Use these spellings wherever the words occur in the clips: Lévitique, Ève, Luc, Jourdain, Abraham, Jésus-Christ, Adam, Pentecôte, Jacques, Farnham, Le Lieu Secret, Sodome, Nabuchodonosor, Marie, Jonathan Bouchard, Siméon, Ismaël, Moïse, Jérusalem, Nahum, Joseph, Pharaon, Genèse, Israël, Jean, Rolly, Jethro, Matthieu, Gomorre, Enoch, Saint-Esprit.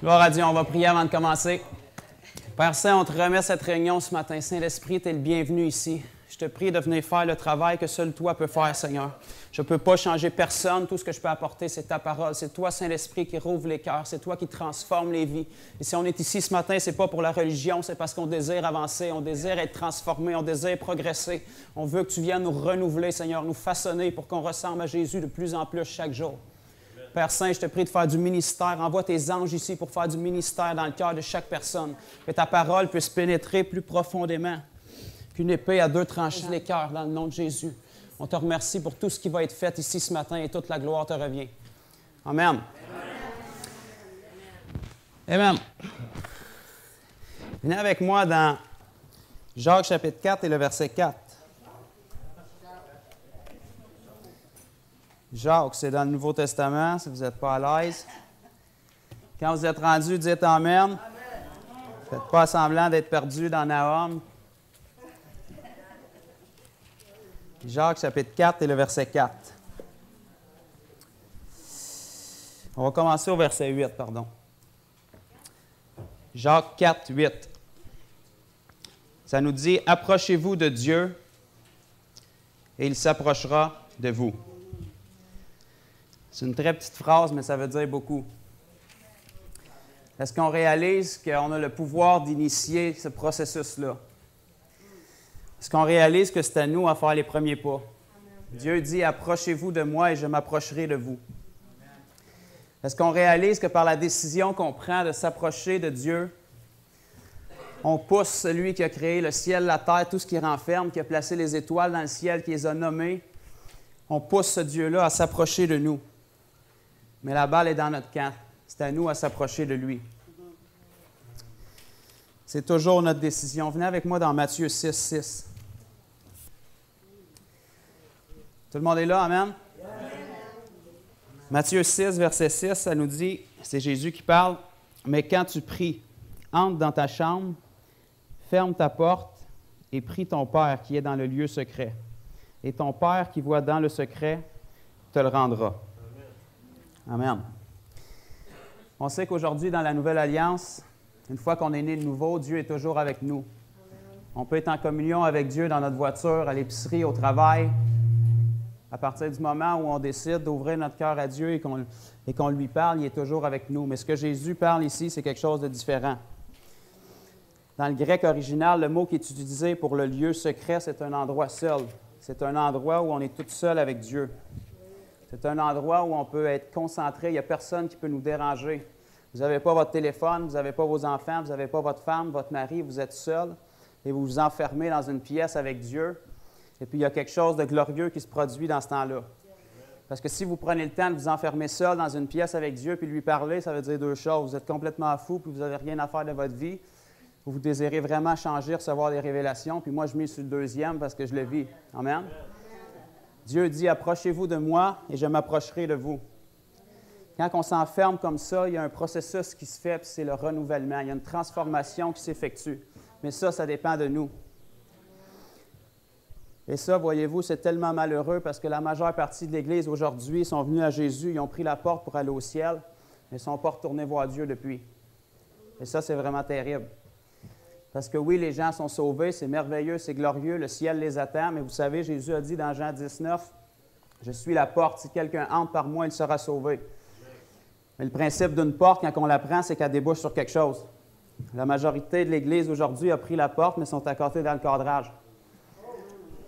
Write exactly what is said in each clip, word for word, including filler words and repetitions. Gloire à Dieu, on va prier avant de commencer. Père Saint, on te remet cette réunion ce matin. Saint-Esprit, tu es le bienvenu ici. Je te prie de venir faire le travail que seul toi peux faire, Seigneur. Je ne peux pas changer personne. Tout ce que je peux apporter, c'est ta parole. C'est toi, Saint-Esprit, qui rouvre les cœurs. C'est toi qui transforme les vies. Et si on est ici ce matin, ce n'est pas pour la religion, c'est parce qu'on désire avancer, on désire être transformé, on désire progresser. On veut que tu viennes nous renouveler, Seigneur, nous façonner pour qu'on ressemble à Jésus de plus en plus chaque jour. Père Saint, je te prie de faire du ministère. Envoie tes anges ici pour faire du ministère dans le cœur de chaque personne. Que ta parole puisse pénétrer plus profondément qu'une épée à deux tranchées les cœurs dans le nom de Jésus. On te remercie pour tout ce qui va être fait ici ce matin et toute la gloire te revient. Amen. Amen. Venez avec moi dans Jacques chapitre quatre et le verset quatre. Jacques, c'est dans le Nouveau Testament, si vous n'êtes pas à l'aise. Quand vous êtes rendus, dites Amen. Ne faites pas semblant d'être perdus dans Nahum. Jacques, chapitre quatre et le verset quatre. On va commencer au verset huit, pardon. Jacques quatre, huit. Ça nous dit « Approchez-vous de Dieu, et il s'approchera de vous. » C'est une très petite phrase, mais ça veut dire beaucoup. Est-ce qu'on réalise qu'on a le pouvoir d'initier ce processus-là? Est-ce qu'on réalise que c'est à nous à faire les premiers pas? Amen. Dieu dit, approchez-vous de moi et je m'approcherai de vous. Est-ce qu'on réalise que par la décision qu'on prend de s'approcher de Dieu, on pousse celui qui a créé le ciel, la terre, tout ce qui renferme, qui a placé les étoiles dans le ciel, qui les a nommées, on pousse ce Dieu-là à s'approcher de nous. Mais la balle est dans notre camp. C'est à nous à s'approcher de lui. C'est toujours notre décision. Venez avec moi dans Matthieu six, six. Tout le monde est là? Amen? Amen. Matthieu six, verset six, ça nous dit, c'est Jésus qui parle, « Mais quand tu pries, entre dans ta chambre, ferme ta porte et prie ton Père qui est dans le lieu secret. Et ton Père qui voit dans le secret te le rendra. » Amen. On sait qu'aujourd'hui, dans la Nouvelle Alliance, une fois qu'on est né de nouveau, Dieu est toujours avec nous. On peut être en communion avec Dieu dans notre voiture, à l'épicerie, au travail. À partir du moment où on décide d'ouvrir notre cœur à Dieu et qu'on et qu'on lui parle, il est toujours avec nous. Mais ce que Jésus parle ici, c'est quelque chose de différent. Dans le grec original, le mot qui est utilisé pour le lieu secret, c'est un endroit seul. C'est un endroit où on est tout seul avec Dieu. C'est un endroit où on peut être concentré. Il n'y a personne qui peut nous déranger. Vous n'avez pas votre téléphone, vous n'avez pas vos enfants, vous n'avez pas votre femme, votre mari, vous êtes seul et vous vous enfermez dans une pièce avec Dieu. Et puis, il y a quelque chose de glorieux qui se produit dans ce temps-là. Parce que si vous prenez le temps de vous enfermer seul dans une pièce avec Dieu puis lui parler, ça veut dire deux choses. Vous êtes complètement fou puis vous n'avez rien à faire de votre vie. Vous désirez vraiment changer, recevoir des révélations. Puis moi, je mets sur le deuxième parce que je le vis. Amen. Dieu dit, approchez-vous de moi et je m'approcherai de vous. Quand on s'enferme comme ça, il y a un processus qui se fait, puis c'est le renouvellement. Il y a une transformation qui s'effectue. Mais ça, ça dépend de nous. Et ça, voyez-vous, c'est tellement malheureux parce que la majeure partie de l'Église aujourd'hui sont venus à Jésus, ils ont pris la porte pour aller au ciel, mais ils ne sont pas retournés voir Dieu depuis. Et ça, c'est vraiment terrible. Parce que oui, les gens sont sauvés, c'est merveilleux, c'est glorieux, le ciel les attend, mais vous savez, Jésus a dit dans Jean dix-neuf, « Je suis la porte, si quelqu'un entre par moi, il sera sauvé. » Mais le principe d'une porte, quand on la prend, c'est qu'elle débouche sur quelque chose. La majorité de l'Église aujourd'hui a pris la porte, mais sont accordés dans le cadrage.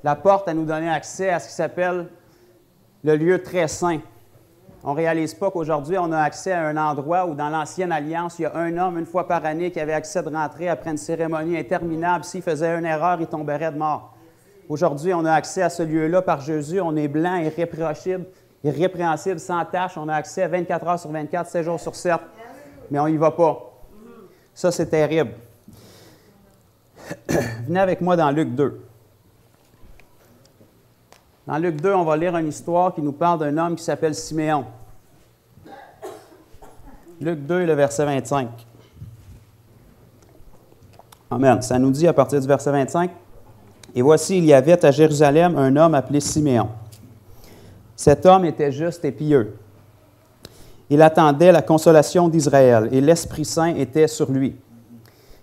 La porte, elle nous donnait accès à ce qui s'appelle le lieu très saint. On ne réalise pas qu'aujourd'hui, on a accès à un endroit où, dans l'ancienne alliance, il y a un homme, une fois par année, qui avait accès de rentrer après une cérémonie interminable. S'il faisait une erreur, il tomberait de mort. Aujourd'hui, on a accès à ce lieu-là par Jésus. On est blanc, irréprochable, irrépréhensible, sans tâche. On a accès à vingt-quatre heures sur vingt-quatre, sept jours sur sept. Mais on n'y va pas. Ça, c'est terrible. Venez avec moi dans Luc deux. Dans Luc deux, on va lire une histoire qui nous parle d'un homme qui s'appelle Siméon. Luc deux, le verset vingt-cinq. Amen. Ça nous dit à partir du verset vingt-cinq, « Et voici, il y avait à Jérusalem un homme appelé Siméon. Cet homme était juste et pieux. Il attendait la consolation d'Israël et l'Esprit Saint était sur lui.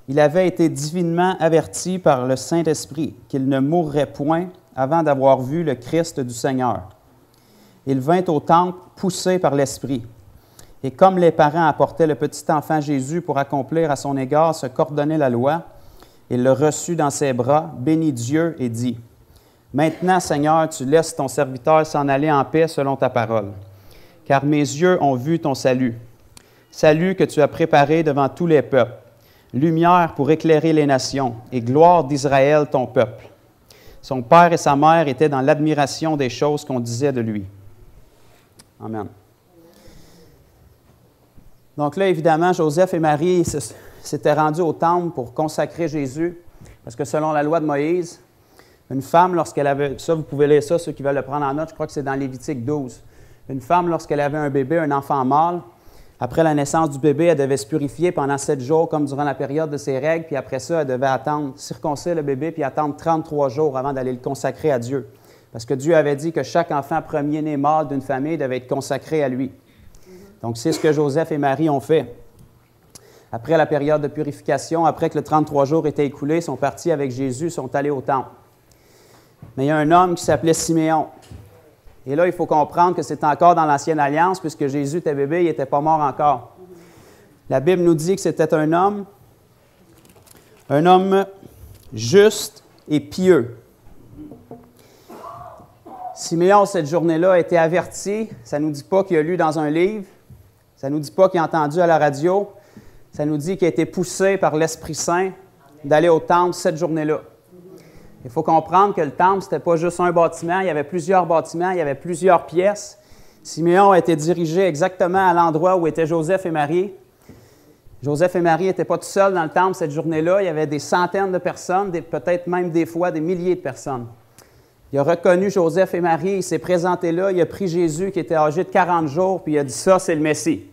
Il avait été divinement averti par le Saint-Esprit qu'il ne mourrait point avant d'avoir vu le Christ du Seigneur. Il vint au temple poussé par l'Esprit. Et comme les parents apportaient le petit enfant Jésus pour accomplir à son égard ce qu'ordonnait la loi, il le reçut dans ses bras, bénit Dieu et dit, « Maintenant, Seigneur, tu laisses ton serviteur s'en aller en paix selon ta parole, car mes yeux ont vu ton salut, salut que tu as préparé devant tous les peuples, lumière pour éclairer les nations et gloire d'Israël ton peuple. » Son père et sa mère étaient dans l'admiration des choses qu'on disait de lui. Amen. Donc là, évidemment, Joseph et Marie s'étaient rendus au temple pour consacrer Jésus, parce que selon la loi de Moïse, une femme, lorsqu'elle avait... Ça, vous pouvez lire ça, ceux qui veulent le prendre en note, je crois que c'est dans Lévitique douze. Une femme, lorsqu'elle avait un bébé, un enfant mâle, après la naissance du bébé, elle devait se purifier pendant sept jours, comme durant la période de ses règles, puis après ça, elle devait attendre, circoncire le bébé, puis attendre trente-trois jours avant d'aller le consacrer à Dieu. Parce que Dieu avait dit que chaque enfant premier-né mâle d'une famille devait être consacré à lui. Donc, c'est ce que Joseph et Marie ont fait. Après la période de purification, après que le trente-trois jours étaient écoulés, ils sont partis avec Jésus, ils sont allés au temple. Mais il y a un homme qui s'appelait Siméon. Et là, il faut comprendre que c'est encore dans l'Ancienne Alliance, puisque Jésus était bébé, il n'était pas mort encore. La Bible nous dit que c'était un homme, un homme juste et pieux. Siméon, cette journée-là, a été averti. Ça ne nous dit pas qu'il a lu dans un livre. Ça ne nous dit pas qu'il a entendu à la radio. Ça nous dit qu'il a été poussé par l'Esprit Saint d'aller au temple cette journée-là. Il faut comprendre que le temple, ce n'était pas juste un bâtiment. Il y avait plusieurs bâtiments, il y avait plusieurs pièces. Siméon a été dirigé exactement à l'endroit où étaient Joseph et Marie. Joseph et Marie n'étaient pas tout seuls dans le temple cette journée-là. Il y avait des centaines de personnes, peut-être même des fois des milliers de personnes. Il a reconnu Joseph et Marie, il s'est présenté là, il a pris Jésus qui était âgé de quarante jours, puis il a dit « Ça, c'est le Messie ».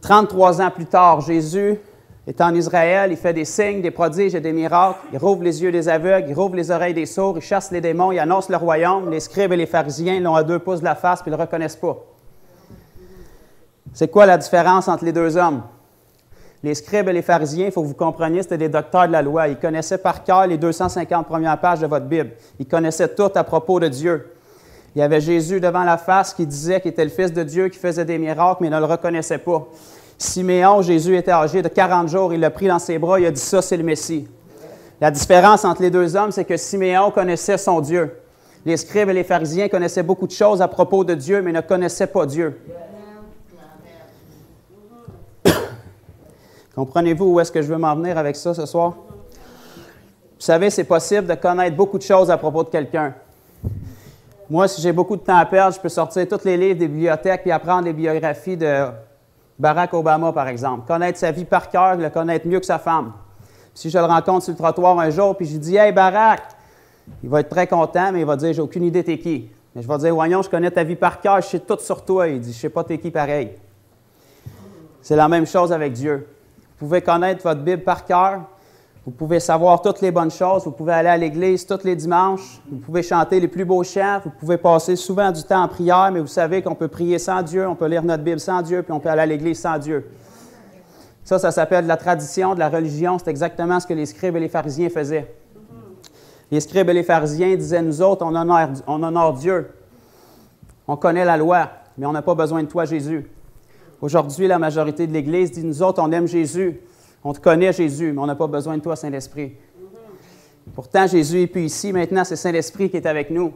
trente-trois ans plus tard, Jésus est en Israël, il fait des signes, des prodiges et des miracles, il rouvre les yeux des aveugles, il rouvre les oreilles des sourds, il chasse les démons, il annonce le royaume, les scribes et les pharisiens l'ont à deux pouces de la face, puis ils ne le reconnaissent pas. C'est quoi la différence entre les deux hommes? Les scribes et les pharisiens, il faut que vous compreniez, c'était des docteurs de la loi. Ils connaissaient par cœur les deux cent cinquante premières pages de votre Bible. Ils connaissaient tout à propos de Dieu. Il y avait Jésus devant la face qui disait qu'il était le Fils de Dieu, qui faisait des miracles, mais ne le reconnaissait pas. Siméon, Jésus était âgé de quarante jours, il l'a pris dans ses bras, il a dit « Ça, c'est le Messie ». La différence entre les deux hommes, c'est que Siméon connaissait son Dieu. Les scribes et les pharisiens connaissaient beaucoup de choses à propos de Dieu, mais ne connaissaient pas Dieu. Comprenez-vous où est-ce que je veux m'en venir avec ça ce soir? Vous savez, c'est possible de connaître beaucoup de choses à propos de quelqu'un. Moi, si j'ai beaucoup de temps à perdre, je peux sortir tous les livres des bibliothèques et apprendre les biographies de Barack Obama, par exemple. Connaître sa vie par cœur, le connaître mieux que sa femme. Si je le rencontre sur le trottoir un jour puis je lui dis « Hey, Barack! » Il va être très content, mais il va dire « J'ai aucune idée t'es qui. » Mais je vais dire « Voyons, je connais ta vie par cœur, je sais tout sur toi. » Il dit « Je sais pas t'es qui pareil. » C'est la même chose avec Dieu. Vous pouvez connaître votre Bible par cœur, vous pouvez savoir toutes les bonnes choses, vous pouvez aller à l'église tous les dimanches, vous pouvez chanter les plus beaux chants, vous pouvez passer souvent du temps en prière, mais vous savez qu'on peut prier sans Dieu, on peut lire notre Bible sans Dieu, puis on peut aller à l'église sans Dieu. Ça, ça s'appelle de la tradition, de la religion, c'est exactement ce que les scribes et les pharisiens faisaient. Les scribes et les pharisiens disaient, nous autres, on honore, on honore Dieu, on connaît la loi, mais on n'a pas besoin de toi, Jésus. Aujourd'hui, la majorité de l'Église dit, nous autres, on aime Jésus, on te connaît Jésus, mais on n'a pas besoin de toi, Saint-Esprit. Pourtant, Jésus est plus ici, maintenant c'est Saint-Esprit qui est avec nous.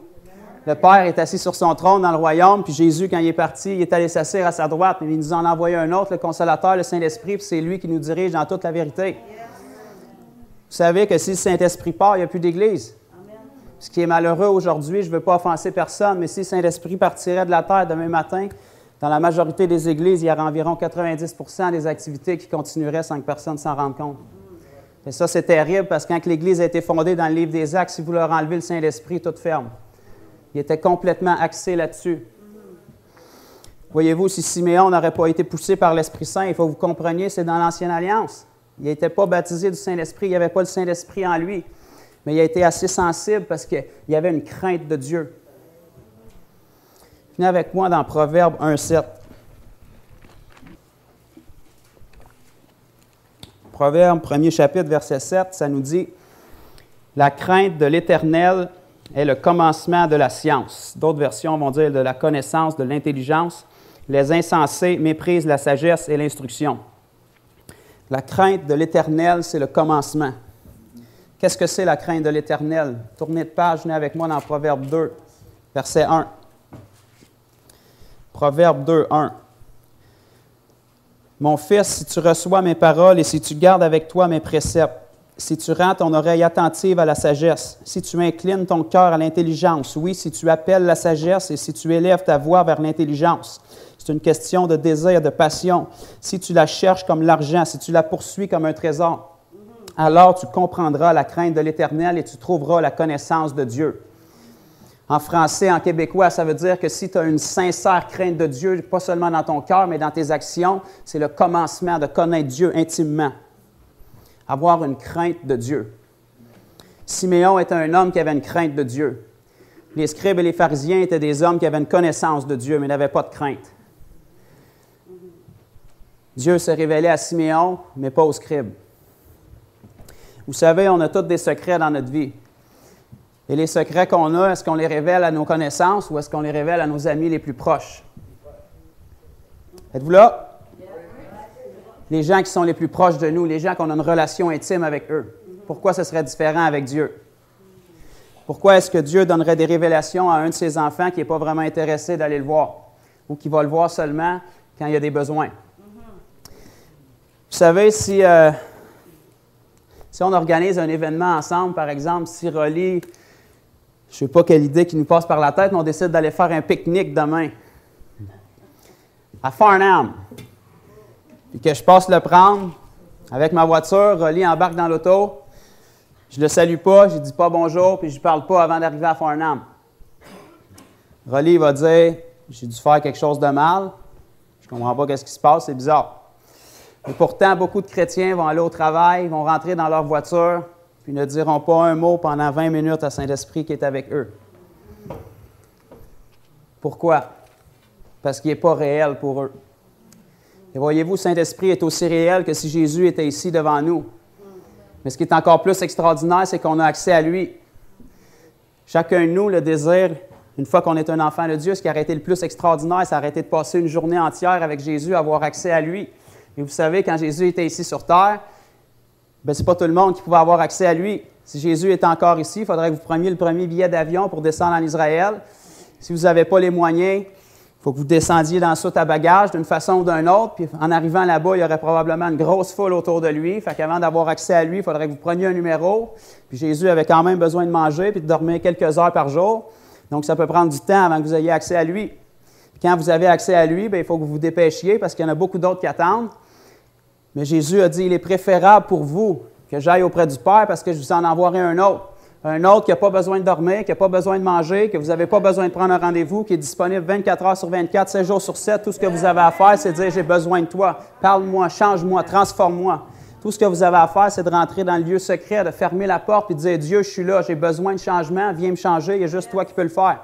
Le Père est assis sur son trône dans le royaume, puis Jésus, quand il est parti, il est allé s'asseoir à sa droite, mais il nous en a envoyé un autre, le Consolateur, le Saint-Esprit, puis c'est lui qui nous dirige dans toute la vérité. Vous savez que si le Saint-Esprit part, il n'y a plus d'Église. Ce qui est malheureux aujourd'hui, je ne veux pas offenser personne, mais si le Saint-Esprit partirait de la terre demain matin, dans la majorité des églises, il y aurait environ quatre-vingt-dix pour cent des activités qui continueraient sans que personne s'en rende compte. Et ça, c'est terrible parce que quand l'Église a été fondée dans le livre des Actes, si vous leur enlevez le Saint-Esprit, tout ferme. Il était complètement axé là-dessus. Voyez-vous, si Siméon n'aurait pas été poussé par l'Esprit Saint, il faut que vous compreniez, c'est dans l'Ancienne Alliance. Il n'était pas baptisé du Saint-Esprit, il n'y avait pas le Saint-Esprit en lui. Mais il a été assez sensible parce qu'il y avait une crainte de Dieu. Venez avec moi dans Proverbe un sept. Proverbe, premier chapitre, verset sept, ça nous dit « La crainte de l'Éternel est le commencement de la science. » D'autres versions vont dire « de la connaissance, de l'intelligence. Les insensés méprisent la sagesse et l'instruction. » La crainte de l'Éternel, c'est le commencement. Qu'est-ce que c'est la crainte de l'Éternel? Tournez de page, venez avec moi dans Proverbe deux, verset un. Proverbe deux, un. Mon fils, si tu reçois mes paroles et si tu gardes avec toi mes préceptes, si tu rends ton oreille attentive à la sagesse, si tu inclines ton cœur à l'intelligence, oui, si tu appelles la sagesse et si tu élèves ta voix vers l'intelligence. C'est une question de désir, de passion. Si tu la cherches comme l'argent, si tu la poursuis comme un trésor, alors tu comprendras la crainte de l'Éternel et tu trouveras la connaissance de Dieu. En français, en québécois, ça veut dire que si tu as une sincère crainte de Dieu, pas seulement dans ton cœur, mais dans tes actions, c'est le commencement de connaître Dieu intimement. Avoir une crainte de Dieu. Siméon était un homme qui avait une crainte de Dieu. Les scribes et les pharisiens étaient des hommes qui avaient une connaissance de Dieu, mais n'avaient pas de crainte. Dieu se révélait à Siméon, mais pas aux scribes. Vous savez, on a tous des secrets dans notre vie. Et les secrets qu'on a, est-ce qu'on les révèle à nos connaissances ou est-ce qu'on les révèle à nos amis les plus proches? Êtes-vous là? Les gens qui sont les plus proches de nous, les gens qu'on a une relation intime avec eux. Pourquoi ce serait différent avec Dieu? Pourquoi est-ce que Dieu donnerait des révélations à un de ses enfants qui n'est pas vraiment intéressé d'aller le voir ou qui va le voir seulement quand il y a des besoins? Vous savez, si, euh, si on organise un événement ensemble, par exemple, si Rolly... Je ne sais pas quelle idée qui nous passe par la tête, mais on décide d'aller faire un pique-nique demain à Farnham. Puis que je passe le prendre avec ma voiture, Rolly embarque dans l'auto, je ne le salue pas, je ne dis pas bonjour, puis je ne parle pas avant d'arriver à Farnham. Rolly va dire « J'ai dû faire quelque chose de mal, je ne comprends pas ce qui se passe, c'est bizarre. » Et pourtant, beaucoup de chrétiens vont aller au travail, vont rentrer dans leur voiture, puis ne diront pas un mot pendant vingt minutes à Saint-Esprit qui est avec eux. Pourquoi? Parce qu'il n'est pas réel pour eux. Et voyez-vous, Saint-Esprit est aussi réel que si Jésus était ici devant nous. Mais ce qui est encore plus extraordinaire, c'est qu'on a accès à lui. Chacun de nous le désire, une fois qu'on est un enfant de Dieu, ce qui a été le plus extraordinaire, c'est arrêter de passer une journée entière avec Jésus, avoir accès à lui. Et vous savez, quand Jésus était ici sur terre, ce n'est pas tout le monde qui pouvait avoir accès à lui. Si Jésus est encore ici, il faudrait que vous preniez le premier billet d'avion pour descendre en Israël. Si vous n'avez pas les moyens, il faut que vous descendiez dans la soute à bagages d'une façon ou d'une autre. Puis en arrivant là-bas, il y aurait probablement une grosse foule autour de lui. Fait qu'avant d'avoir accès à lui, il faudrait que vous preniez un numéro. Puis Jésus avait quand même besoin de manger puis de dormir quelques heures par jour. Donc ça peut prendre du temps avant que vous ayez accès à lui. Puis quand vous avez accès à lui, bien, il faut que vous vous dépêchiez parce qu'il y en a beaucoup d'autres qui attendent. Mais Jésus a dit, il est préférable pour vous que j'aille auprès du Père parce que je vous en envoierai un autre. Un autre qui n'a pas besoin de dormir, qui n'a pas besoin de manger, que vous n'avez pas besoin de prendre un rendez-vous, qui est disponible vingt-quatre heures sur vingt-quatre, sept jours sur sept. Tout ce que vous avez à faire, c'est de dire, j'ai besoin de toi. Parle-moi, change-moi, transforme-moi. Tout ce que vous avez à faire, c'est de rentrer dans le lieu secret, de fermer la porte et de dire, Dieu, je suis là, j'ai besoin de changement, viens me changer, il y a juste toi qui peux le faire.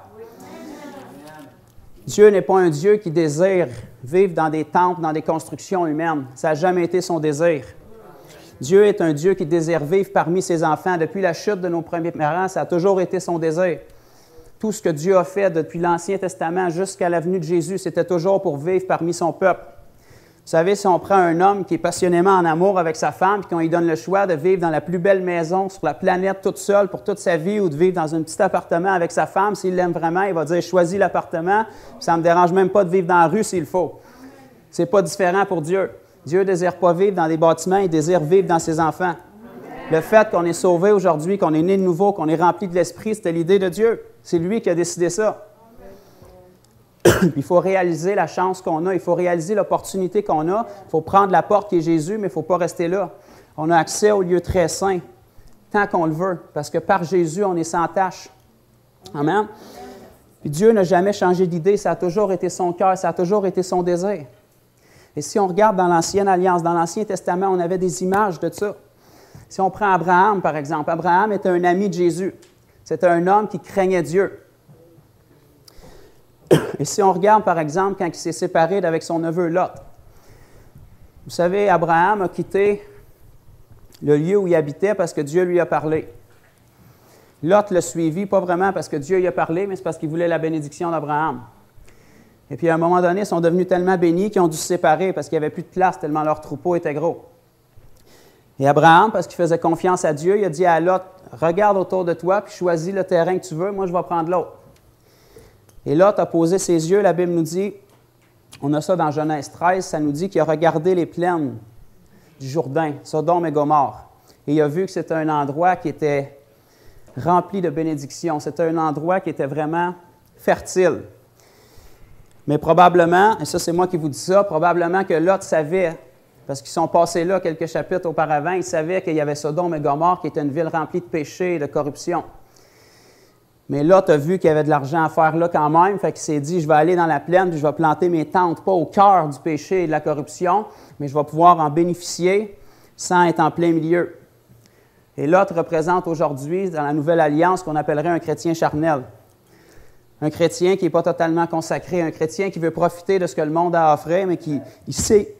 Dieu n'est pas un Dieu qui désire vivre dans des temples, dans des constructions humaines. Ça n'a jamais été son désir. Dieu est un Dieu qui désire vivre parmi ses enfants. Depuis la chute de nos premiers parents, ça a toujours été son désir. Tout ce que Dieu a fait depuis l'Ancien Testament jusqu'à la venue de Jésus, c'était toujours pour vivre parmi son peuple. Vous savez, si on prend un homme qui est passionnément en amour avec sa femme et qu'on lui donne le choix de vivre dans la plus belle maison sur la planète toute seule pour toute sa vie ou de vivre dans un petit appartement avec sa femme, s'il l'aime vraiment, il va dire « Choisis l'appartement, ça ne me dérange même pas de vivre dans la rue s'il faut. » Ce n'est pas différent pour Dieu. Dieu ne désire pas vivre dans des bâtiments, il désire vivre dans ses enfants. Le fait qu'on est sauvé aujourd'hui, qu'on est né de nouveau, qu'on est rempli de l'Esprit, c'était l'idée de Dieu. C'est lui qui a décidé ça. Il faut réaliser la chance qu'on a, il faut réaliser l'opportunité qu'on a. Il faut prendre la porte qui est Jésus, mais il ne faut pas rester là. On a accès au lieu très saint, tant qu'on le veut, parce que par Jésus, on est sans tâche. Amen. Puis Dieu n'a jamais changé d'idée, ça a toujours été son cœur, ça a toujours été son désir. Et si on regarde dans l'Ancienne Alliance, dans l'Ancien Testament, on avait des images de ça. Si on prend Abraham, par exemple, Abraham était un ami de Jésus. C'était un homme qui craignait Dieu. Et si on regarde, par exemple, quand il s'est séparé d'avec son neveu Lot, vous savez, Abraham a quitté le lieu où il habitait parce que Dieu lui a parlé. Lot le suivit, pas vraiment parce que Dieu lui a parlé, mais c'est parce qu'il voulait la bénédiction d'Abraham. Et puis, à un moment donné, ils sont devenus tellement bénis qu'ils ont dû se séparer parce qu'il n'y avait plus de place tellement leur troupeau était gros. Et Abraham, parce qu'il faisait confiance à Dieu, il a dit à Lot, « Regarde autour de toi, puis choisis le terrain que tu veux, moi je vais prendre l'autre. » Et Lot a posé ses yeux, la Bible nous dit, on a ça dans Genèse treize, ça nous dit qu'il a regardé les plaines du Jourdain, Sodome et Gomorre. Et il a vu que c'était un endroit qui était rempli de bénédictions, c'était un endroit qui était vraiment fertile. Mais probablement, et ça c'est moi qui vous dis ça, probablement que Lot savait, parce qu'ils sont passés là quelques chapitres auparavant, ils savaient qu'il y avait Sodome et Gomorre qui était une ville remplie de péchés et de corruption. Mais Lot a vu qu'il y avait de l'argent à faire là quand même, fait qu'il s'est dit, je vais aller dans la plaine puis je vais planter mes tentes, pas au cœur du péché et de la corruption, mais je vais pouvoir en bénéficier sans être en plein milieu. Et Lot représente aujourd'hui, dans la Nouvelle Alliance, qu'on appellerait un chrétien charnel. Un chrétien qui n'est pas totalement consacré, un chrétien qui veut profiter de ce que le monde a à offrir, mais qui il sait...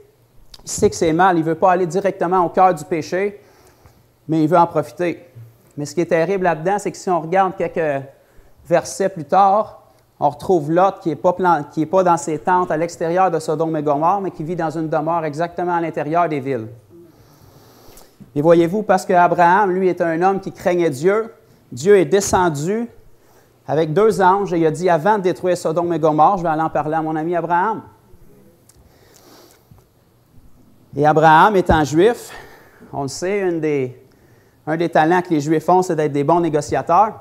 Il sait que c'est mal, il ne veut pas aller directement au cœur du péché, mais il veut en profiter. Mais ce qui est terrible là-dedans, c'est que si on regarde quelques versets plus tard, on retrouve Lot qui n'est pas, pas dans ses tentes à l'extérieur de Sodome et Gomorre, mais qui vit dans une demeure exactement à l'intérieur des villes. Et voyez-vous, parce qu'Abraham, lui, est un homme qui craignait Dieu, Dieu est descendu avec deux anges et il a dit, avant de détruire Sodome et Gomorre, je vais aller en parler à mon ami Abraham. Et Abraham, étant juif, on le sait, un des, un des talents que les Juifs ont, c'est d'être des bons négociateurs.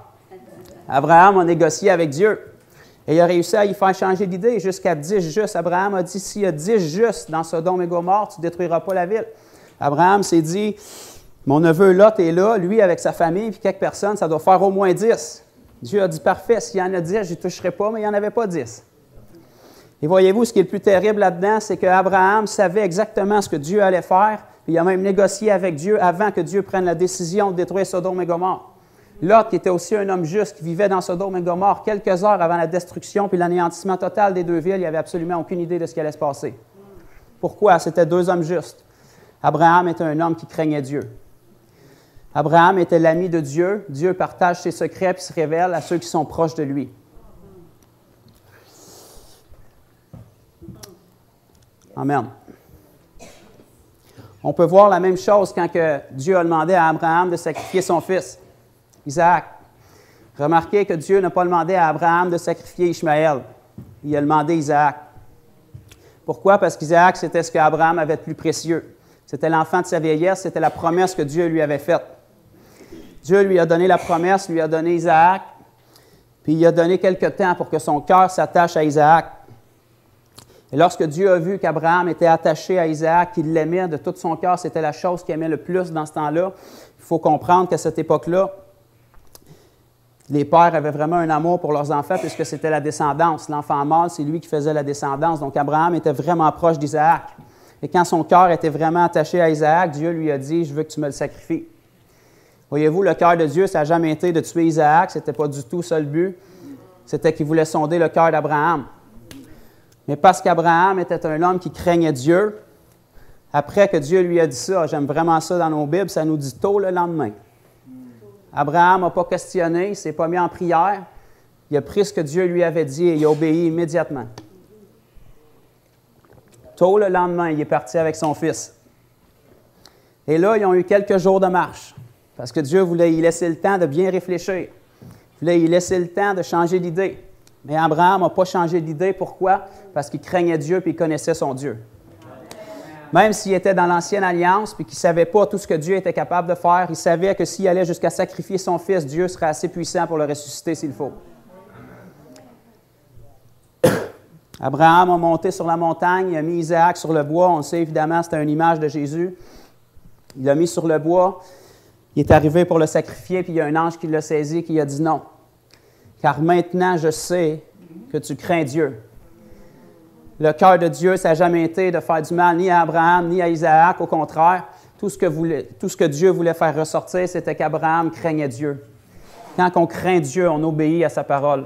Abraham a négocié avec Dieu. Et il a réussi à y faire changer d'idée jusqu'à dix justes. Abraham a dit, s'il y a dix justes dans Sodome et Gomorre, tu ne détruiras pas la ville. Abraham s'est dit, mon neveu Lot est là, lui avec sa famille, puis quelques personnes, ça doit faire au moins dix. Dieu a dit, parfait, s'il y en a dix, je ne toucherai pas, mais il n'y en avait pas dix. Et voyez-vous, ce qui est le plus terrible là-dedans, c'est qu'Abraham savait exactement ce que Dieu allait faire. Il a même négocié avec Dieu avant que Dieu prenne la décision de détruire Sodome et Gomorre. Lot, qui était aussi un homme juste, qui vivait dans Sodome et Gomorre quelques heures avant la destruction puis l'anéantissement total des deux villes, il n'avait absolument aucune idée de ce qui allait se passer. Pourquoi? C'était deux hommes justes. Abraham était un homme qui craignait Dieu. Abraham était l'ami de Dieu. Dieu partage ses secrets et se révèle à ceux qui sont proches de lui. Amen. On peut voir la même chose quand que Dieu a demandé à Abraham de sacrifier son fils, Isaac. Remarquez que Dieu n'a pas demandé à Abraham de sacrifier Ismaël. Il a demandé Isaac. Pourquoi? Parce qu'Isaac, c'était ce qu'Abraham avait de plus précieux. C'était l'enfant de sa vieillesse, c'était la promesse que Dieu lui avait faite. Dieu lui a donné la promesse, lui a donné Isaac, puis il a donné quelque temps pour que son cœur s'attache à Isaac. Et lorsque Dieu a vu qu'Abraham était attaché à Isaac, qu'il l'aimait de tout son cœur, c'était la chose qu'il aimait le plus dans ce temps-là. Il faut comprendre qu'à cette époque-là, les pères avaient vraiment un amour pour leurs enfants puisque c'était la descendance. L'enfant mâle, c'est lui qui faisait la descendance. Donc Abraham était vraiment proche d'Isaac. Et quand son cœur était vraiment attaché à Isaac, Dieu lui a dit « Je veux que tu me le sacrifies ». Voyez-vous, le cœur de Dieu, ça n'a jamais été de tuer Isaac. Ce n'était pas du tout ça le but. C'était qu'il voulait sonder le cœur d'Abraham. Mais parce qu'Abraham était un homme qui craignait Dieu, après que Dieu lui a dit ça, j'aime vraiment ça dans nos Bibles, ça nous dit tôt le lendemain. Abraham n'a pas questionné, il ne s'est pas mis en prière, il a pris ce que Dieu lui avait dit et il a obéi immédiatement. Tôt le lendemain, il est parti avec son fils. Et là, ils ont eu quelques jours de marche, parce que Dieu voulait y laisser le temps de bien réfléchir, il voulait y laisser le temps de changer d'idée. Mais Abraham n'a pas changé d'idée. Pourquoi? Parce qu'il craignait Dieu et il connaissait son Dieu. Même s'il était dans l'Ancienne Alliance et qu'il ne savait pas tout ce que Dieu était capable de faire, il savait que s'il allait jusqu'à sacrifier son fils, Dieu serait assez puissant pour le ressusciter s'il faut. Abraham a monté sur la montagne, il a mis Isaac sur le bois. On le sait évidemment, c'était une image de Jésus. Il l'a mis sur le bois. Il est arrivé pour le sacrifier puis il y a un ange qui l'a saisi et qui a dit non. Car maintenant, je sais que tu crains Dieu. Le cœur de Dieu, ça n'a jamais été de faire du mal ni à Abraham ni à Isaac. Au contraire, tout ce que, voulait, tout ce que Dieu voulait faire ressortir, c'était qu'Abraham craignait Dieu. Quand on craint Dieu, on obéit à sa parole.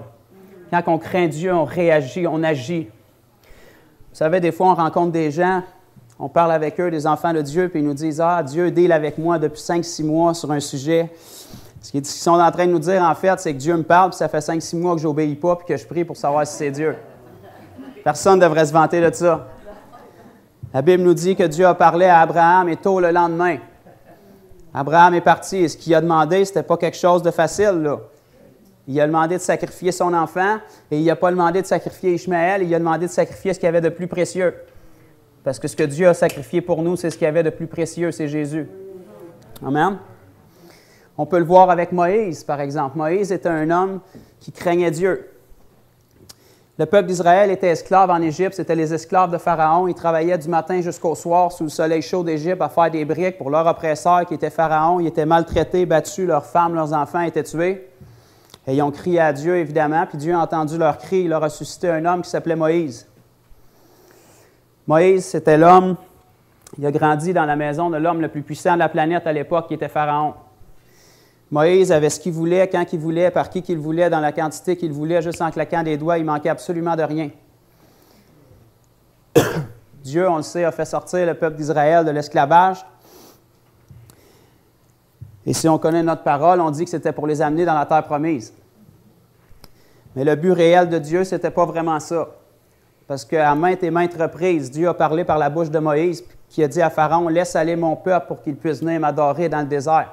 Quand on craint Dieu, on réagit, on agit. Vous savez, des fois, on rencontre des gens, on parle avec eux, des enfants de Dieu, puis ils nous disent « Ah, Dieu deal avec moi depuis cinq six mois sur un sujet. » Ce qu'ils sont en train de nous dire, en fait, c'est que Dieu me parle, puis ça fait cinq six mois que je n'obéis pas, puis que je prie pour savoir si c'est Dieu. Personne ne devrait se vanter de ça. La Bible nous dit que Dieu a parlé à Abraham et tôt le lendemain. Abraham est parti. Ce qu'il a demandé, ce n'était pas quelque chose de facile, là. Il a demandé de sacrifier son enfant et il n'a pas demandé de sacrifier Ismaël, il a demandé de sacrifier ce qu'il y avait de plus précieux. Parce que ce que Dieu a sacrifié pour nous, c'est ce qu'il y avait de plus précieux, c'est Jésus. Amen. On peut le voir avec Moïse, par exemple. Moïse était un homme qui craignait Dieu. Le peuple d'Israël était esclave en Égypte, c'était les esclaves de Pharaon. Ils travaillaient du matin jusqu'au soir sous le soleil chaud d'Égypte à faire des briques pour leur oppresseur qui était Pharaon. Ils étaient maltraités, battus, leurs femmes, leurs enfants étaient tués. Et ils ont crié à Dieu, évidemment, puis Dieu a entendu leur cri. Il leur a suscité un homme qui s'appelait Moïse. Moïse, c'était l'homme, il a grandi dans la maison de l'homme le plus puissant de la planète à l'époque, qui était Pharaon. Moïse avait ce qu'il voulait, quand il voulait, par qui qu'il voulait, dans la quantité qu'il voulait, juste en claquant des doigts, il manquait absolument de rien. Dieu, on le sait, a fait sortir le peuple d'Israël de l'esclavage. Et si on connaît notre parole, on dit que c'était pour les amener dans la terre promise. Mais le but réel de Dieu, ce n'était pas vraiment ça. Parce qu'à maintes et maintes reprises, Dieu a parlé par la bouche de Moïse, qui a dit à Pharaon, « Laisse aller mon peuple pour qu'il puisse venir m'adorer dans le désert. »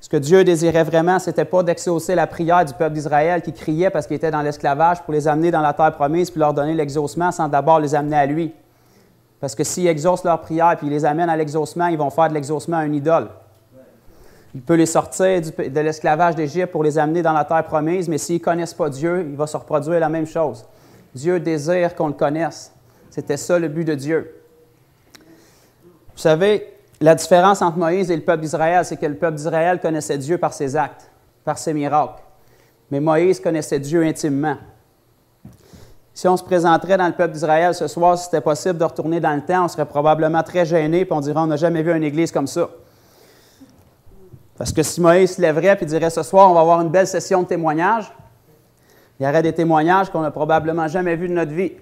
Ce que Dieu désirait vraiment, ce n'était pas d'exaucer la prière du peuple d'Israël qui criait parce qu'il était dans l'esclavage pour les amener dans la terre promise puis leur donner l'exaucement sans d'abord les amener à lui. Parce que s'ils exaucent leur prière puis ils les amènent à l'exaucement, ils vont faire de l'exaucement à une idole. Il peut les sortir du, de l'esclavage d'Égypte pour les amener dans la terre promise, mais s'ils ne connaissent pas Dieu, il va se reproduire la même chose. Dieu désire qu'on le connaisse. C'était ça le but de Dieu. Vous savez, la différence entre Moïse et le peuple d'Israël, c'est que le peuple d'Israël connaissait Dieu par ses actes, par ses miracles. Mais Moïse connaissait Dieu intimement. Si on se présenterait dans le peuple d'Israël ce soir, si c'était possible de retourner dans le temps, on serait probablement très gêné et on dirait on n'a jamais vu une église comme ça. Parce que si Moïse se lèverait et dirait « Ce soir, on va avoir une belle session de témoignages », il y aurait des témoignages qu'on n'a probablement jamais vus de notre vie.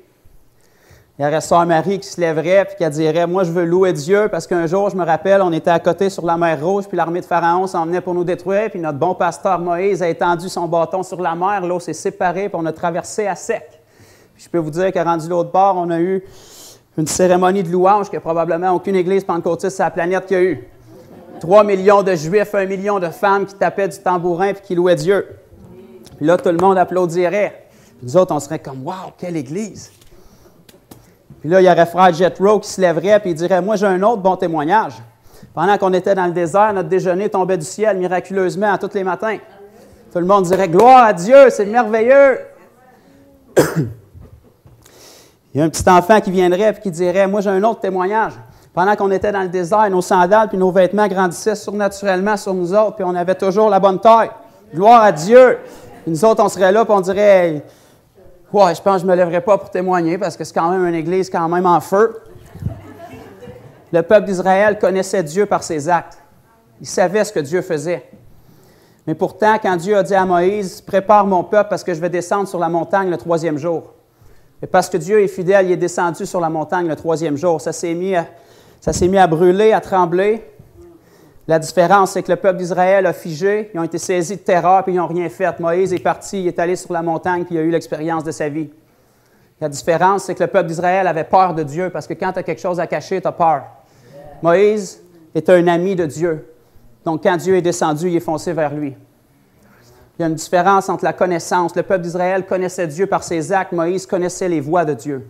Il y aurait Sœur Marie qui se lèverait et qui dirait « Moi, je veux louer Dieu parce qu'un jour, je me rappelle, on était à côté sur la mer Rouge puis l'armée de Pharaon s'en venait pour nous détruire puis notre bon pasteur Moïse a étendu son bâton sur la mer, l'eau s'est séparée puis on a traversé à sec. » Je peux vous dire qu'à rendu l'autre bord, on a eu une cérémonie de louange que probablement aucune église pentecôtiste sur la planète qu'il y a eu. trois millions de Juifs, un million de femmes qui tapaient du tambourin et qui louaient Dieu. Puis là, tout le monde applaudirait. Puis nous autres, on serait comme « Wow, quelle église! » Puis là, il y aurait frère Jethro qui se lèverait et il dirait « Moi, j'ai un autre bon témoignage. Pendant qu'on était dans le désert, notre déjeuner tombait du ciel miraculeusement à tous les matins. » Tout le monde dirait « Gloire à Dieu, c'est merveilleux! » Il y a un petit enfant qui viendrait et qui dirait « Moi, j'ai un autre témoignage. » Pendant qu'on était dans le désert, nos sandales puis nos vêtements grandissaient surnaturellement sur nous autres, puis on avait toujours la bonne taille. Gloire à Dieu! Puis nous autres, on serait là, puis on dirait, « Ouais, je pense que je ne me lèverai pas pour témoigner, parce que c'est quand même une église quand même en feu. » Le peuple d'Israël connaissait Dieu par ses actes. Il savait ce que Dieu faisait. Mais pourtant, quand Dieu a dit à Moïse, « Prépare mon peuple, parce que je vais descendre sur la montagne le troisième jour. » Et parce que Dieu est fidèle, il est descendu sur la montagne le troisième jour. Ça s'est mis à... Ça s'est mis à brûler, à trembler. La différence, c'est que le peuple d'Israël a figé, ils ont été saisis de terreur, puis ils n'ont rien fait. Moïse est parti, il est allé sur la montagne, puis il a eu l'expérience de sa vie. La différence, c'est que le peuple d'Israël avait peur de Dieu, parce que quand tu as quelque chose à cacher, tu as peur. Moïse est un ami de Dieu. Donc, quand Dieu est descendu, il est foncé vers lui. Il y a une différence entre la connaissance. Le peuple d'Israël connaissait Dieu par ses actes. Moïse connaissait les voies de Dieu.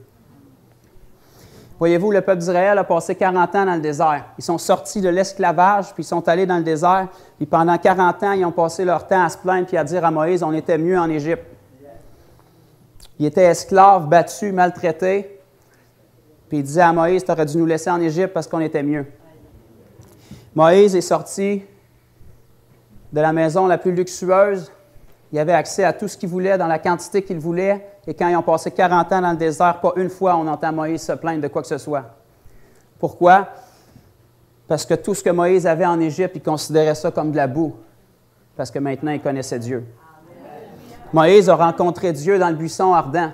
Voyez-vous, le peuple d'Israël a passé quarante ans dans le désert. Ils sont sortis de l'esclavage, puis ils sont allés dans le désert. Puis pendant quarante ans, ils ont passé leur temps à se plaindre puis à dire à Moïse, on était mieux en Égypte. Ils étaient esclaves, battus, maltraités. Puis ils disaient à Moïse, tu aurais dû nous laisser en Égypte parce qu'on était mieux. Moïse est sorti de la maison la plus luxueuse. Il avait accès à tout ce qu'il voulait, dans la quantité qu'il voulait. Et quand ils ont passé quarante ans dans le désert, pas une fois on entend Moïse se plaindre de quoi que ce soit. Pourquoi? Parce que tout ce que Moïse avait en Égypte, il considérait ça comme de la boue. Parce que maintenant, il connaissait Dieu. Moïse a rencontré Dieu dans le buisson ardent.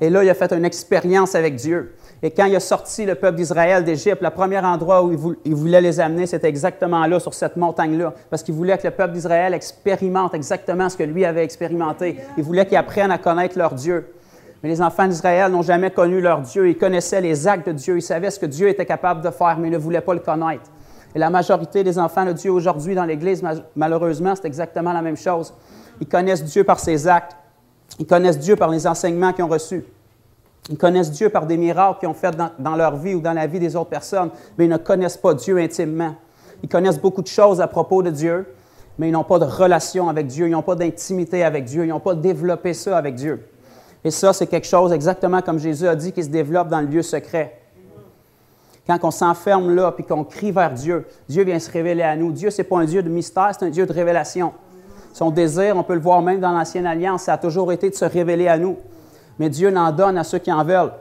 Et là, il a fait une expérience avec Dieu. Et quand il a sorti le peuple d'Israël d'Égypte, le premier endroit où il voulait les amener, c'était exactement là, sur cette montagne-là, parce qu'il voulait que le peuple d'Israël expérimente exactement ce que lui avait expérimenté. Il voulait qu'ils apprennent à connaître leur Dieu. Mais les enfants d'Israël n'ont jamais connu leur Dieu. Ils connaissaient les actes de Dieu. Ils savaient ce que Dieu était capable de faire, mais ils ne voulaient pas le connaître. Et la majorité des enfants de Dieu aujourd'hui dans l'Église, malheureusement, c'est exactement la même chose. Ils connaissent Dieu par ses actes. Ils connaissent Dieu par les enseignements qu'ils ont reçus. Ils connaissent Dieu par des miracles qu'ils ont faits dans, dans leur vie ou dans la vie des autres personnes, mais ils ne connaissent pas Dieu intimement. Ils connaissent beaucoup de choses à propos de Dieu, mais ils n'ont pas de relation avec Dieu, ils n'ont pas d'intimité avec Dieu, ils n'ont pas développé ça avec Dieu. Et ça, c'est quelque chose, exactement comme Jésus a dit, qui se développe dans le lieu secret. Quand on s'enferme là et qu'on crie vers Dieu, Dieu vient se révéler à nous. Dieu, ce n'est pas un Dieu de mystère, c'est un Dieu de révélation. Son désir, on peut le voir même dans l'Ancienne Alliance, ça a toujours été de se révéler à nous. Mais Dieu n'en donne à ceux qui en veulent.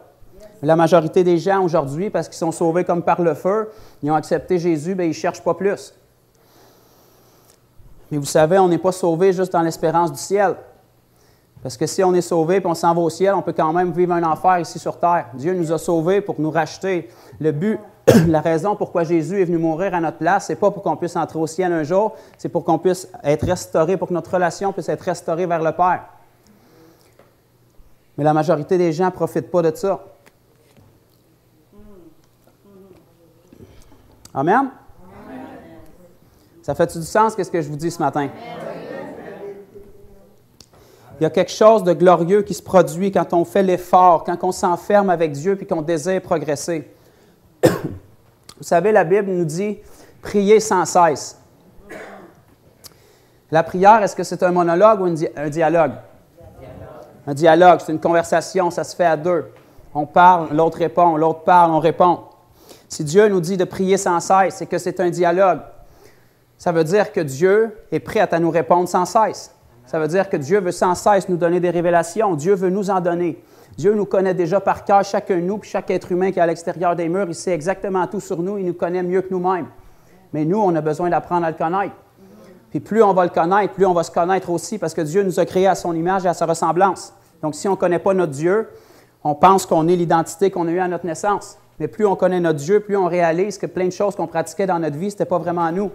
La majorité des gens aujourd'hui, parce qu'ils sont sauvés comme par le feu, ils ont accepté Jésus, bien, ils ne cherchent pas plus. Mais vous savez, on n'est pas sauvés juste dans l'espérance du ciel. Parce que si on est sauvé et on s'en va au ciel, on peut quand même vivre un enfer ici sur terre. Dieu nous a sauvés pour nous racheter. Le but, la raison pourquoi Jésus est venu mourir à notre place, ce n'est pas pour qu'on puisse entrer au ciel un jour, c'est pour qu'on puisse être restauré, pour que notre relation puisse être restaurée vers le Père. Mais la majorité des gens ne profitent pas de ça. Amen? Amen. Ça fait-tu du sens, qu'est-ce que je vous dis ce matin? Il y a quelque chose de glorieux qui se produit quand on fait l'effort, quand on s'enferme avec Dieu puis qu'on désire progresser. Vous savez, la Bible nous dit « prier sans cesse ». La prière, est-ce que c'est un monologue ou un dialogue? Un dialogue, c'est une conversation, ça se fait à deux. On parle, l'autre répond, l'autre parle, on répond. Si Dieu nous dit de prier sans cesse, c'est que c'est un dialogue. Ça veut dire que Dieu est prêt à nous répondre sans cesse. Ça veut dire que Dieu veut sans cesse nous donner des révélations. Dieu veut nous en donner. Dieu nous connaît déjà par cœur, chacun de nous, puis chaque être humain qui est à l'extérieur des murs, il sait exactement tout sur nous, il nous connaît mieux que nous-mêmes. Mais nous, on a besoin d'apprendre à le connaître. Puis plus on va le connaître, plus on va se connaître aussi, parce que Dieu nous a créés à son image et à sa ressemblance. Donc, si on ne connaît pas notre Dieu, on pense qu'on est l'identité qu'on a eue à notre naissance. Mais plus on connaît notre Dieu, plus on réalise que plein de choses qu'on pratiquait dans notre vie, ce n'était pas vraiment nous.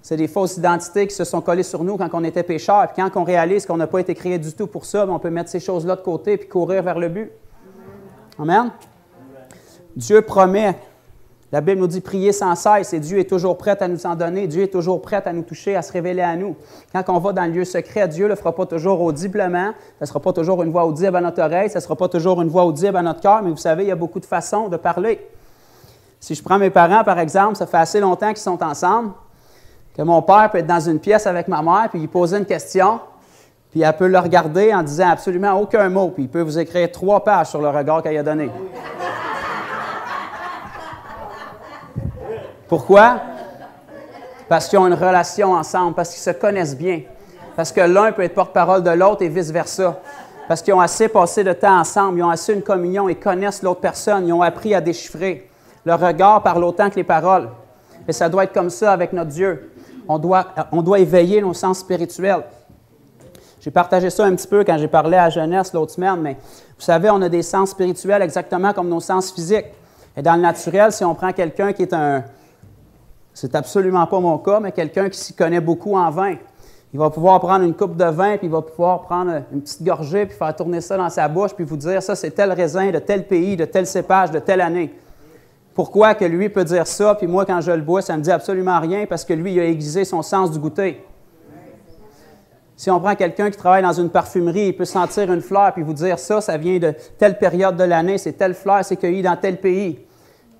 C'est des fausses identités qui se sont collées sur nous quand on était pécheurs. Puis quand on réalise qu'on n'a pas été créé du tout pour ça, on peut mettre ces choses-là de côté et courir vers le but. Amen? Dieu promet. La Bible nous dit « prier sans cesse » et Dieu est toujours prêt à nous en donner. Dieu est toujours prêt à nous toucher, à se révéler à nous. Quand on va dans le lieu secret, Dieu ne le fera pas toujours audiblement. Ce ne sera pas toujours une voix audible à notre oreille. Ce ne sera pas toujours une voix audible à notre cœur. Mais vous savez, il y a beaucoup de façons de parler. Si je prends mes parents, par exemple, ça fait assez longtemps qu'ils sont ensemble, que mon père peut être dans une pièce avec ma mère, puis il pose une question, puis elle peut le regarder en disant absolument aucun mot, puis il peut vous écrire trois pages sur le regard qu'elle a donné. Pourquoi? Parce qu'ils ont une relation ensemble, parce qu'ils se connaissent bien, parce que l'un peut être porte-parole de l'autre et vice-versa, parce qu'ils ont assez passé de temps ensemble, ils ont assez une communion, ils connaissent l'autre personne, ils ont appris à déchiffrer. Le regard parle autant que les paroles. Et ça doit être comme ça avec notre Dieu. On doit, on doit éveiller nos sens spirituels. J'ai partagé ça un petit peu quand j'ai parlé à la jeunesse l'autre semaine, mais vous savez, on a des sens spirituels exactement comme nos sens physiques. Et dans le naturel, si on prend quelqu'un qui est un... C'est absolument pas mon cas, mais quelqu'un qui s'y connaît beaucoup en vin. Il va pouvoir prendre une coupe de vin, puis il va pouvoir prendre une petite gorgée, puis faire tourner ça dans sa bouche, puis vous dire, ça, c'est tel raisin de tel pays, de tel cépage, de telle année. Pourquoi que lui peut dire ça, puis moi, quand je le bois, ça ne me dit absolument rien, parce que lui, il a aiguisé son sens du goûter. Si on prend quelqu'un qui travaille dans une parfumerie, il peut sentir une fleur, puis vous dire, ça, ça vient de telle période de l'année, c'est telle fleur, c'est cueillie dans tel pays.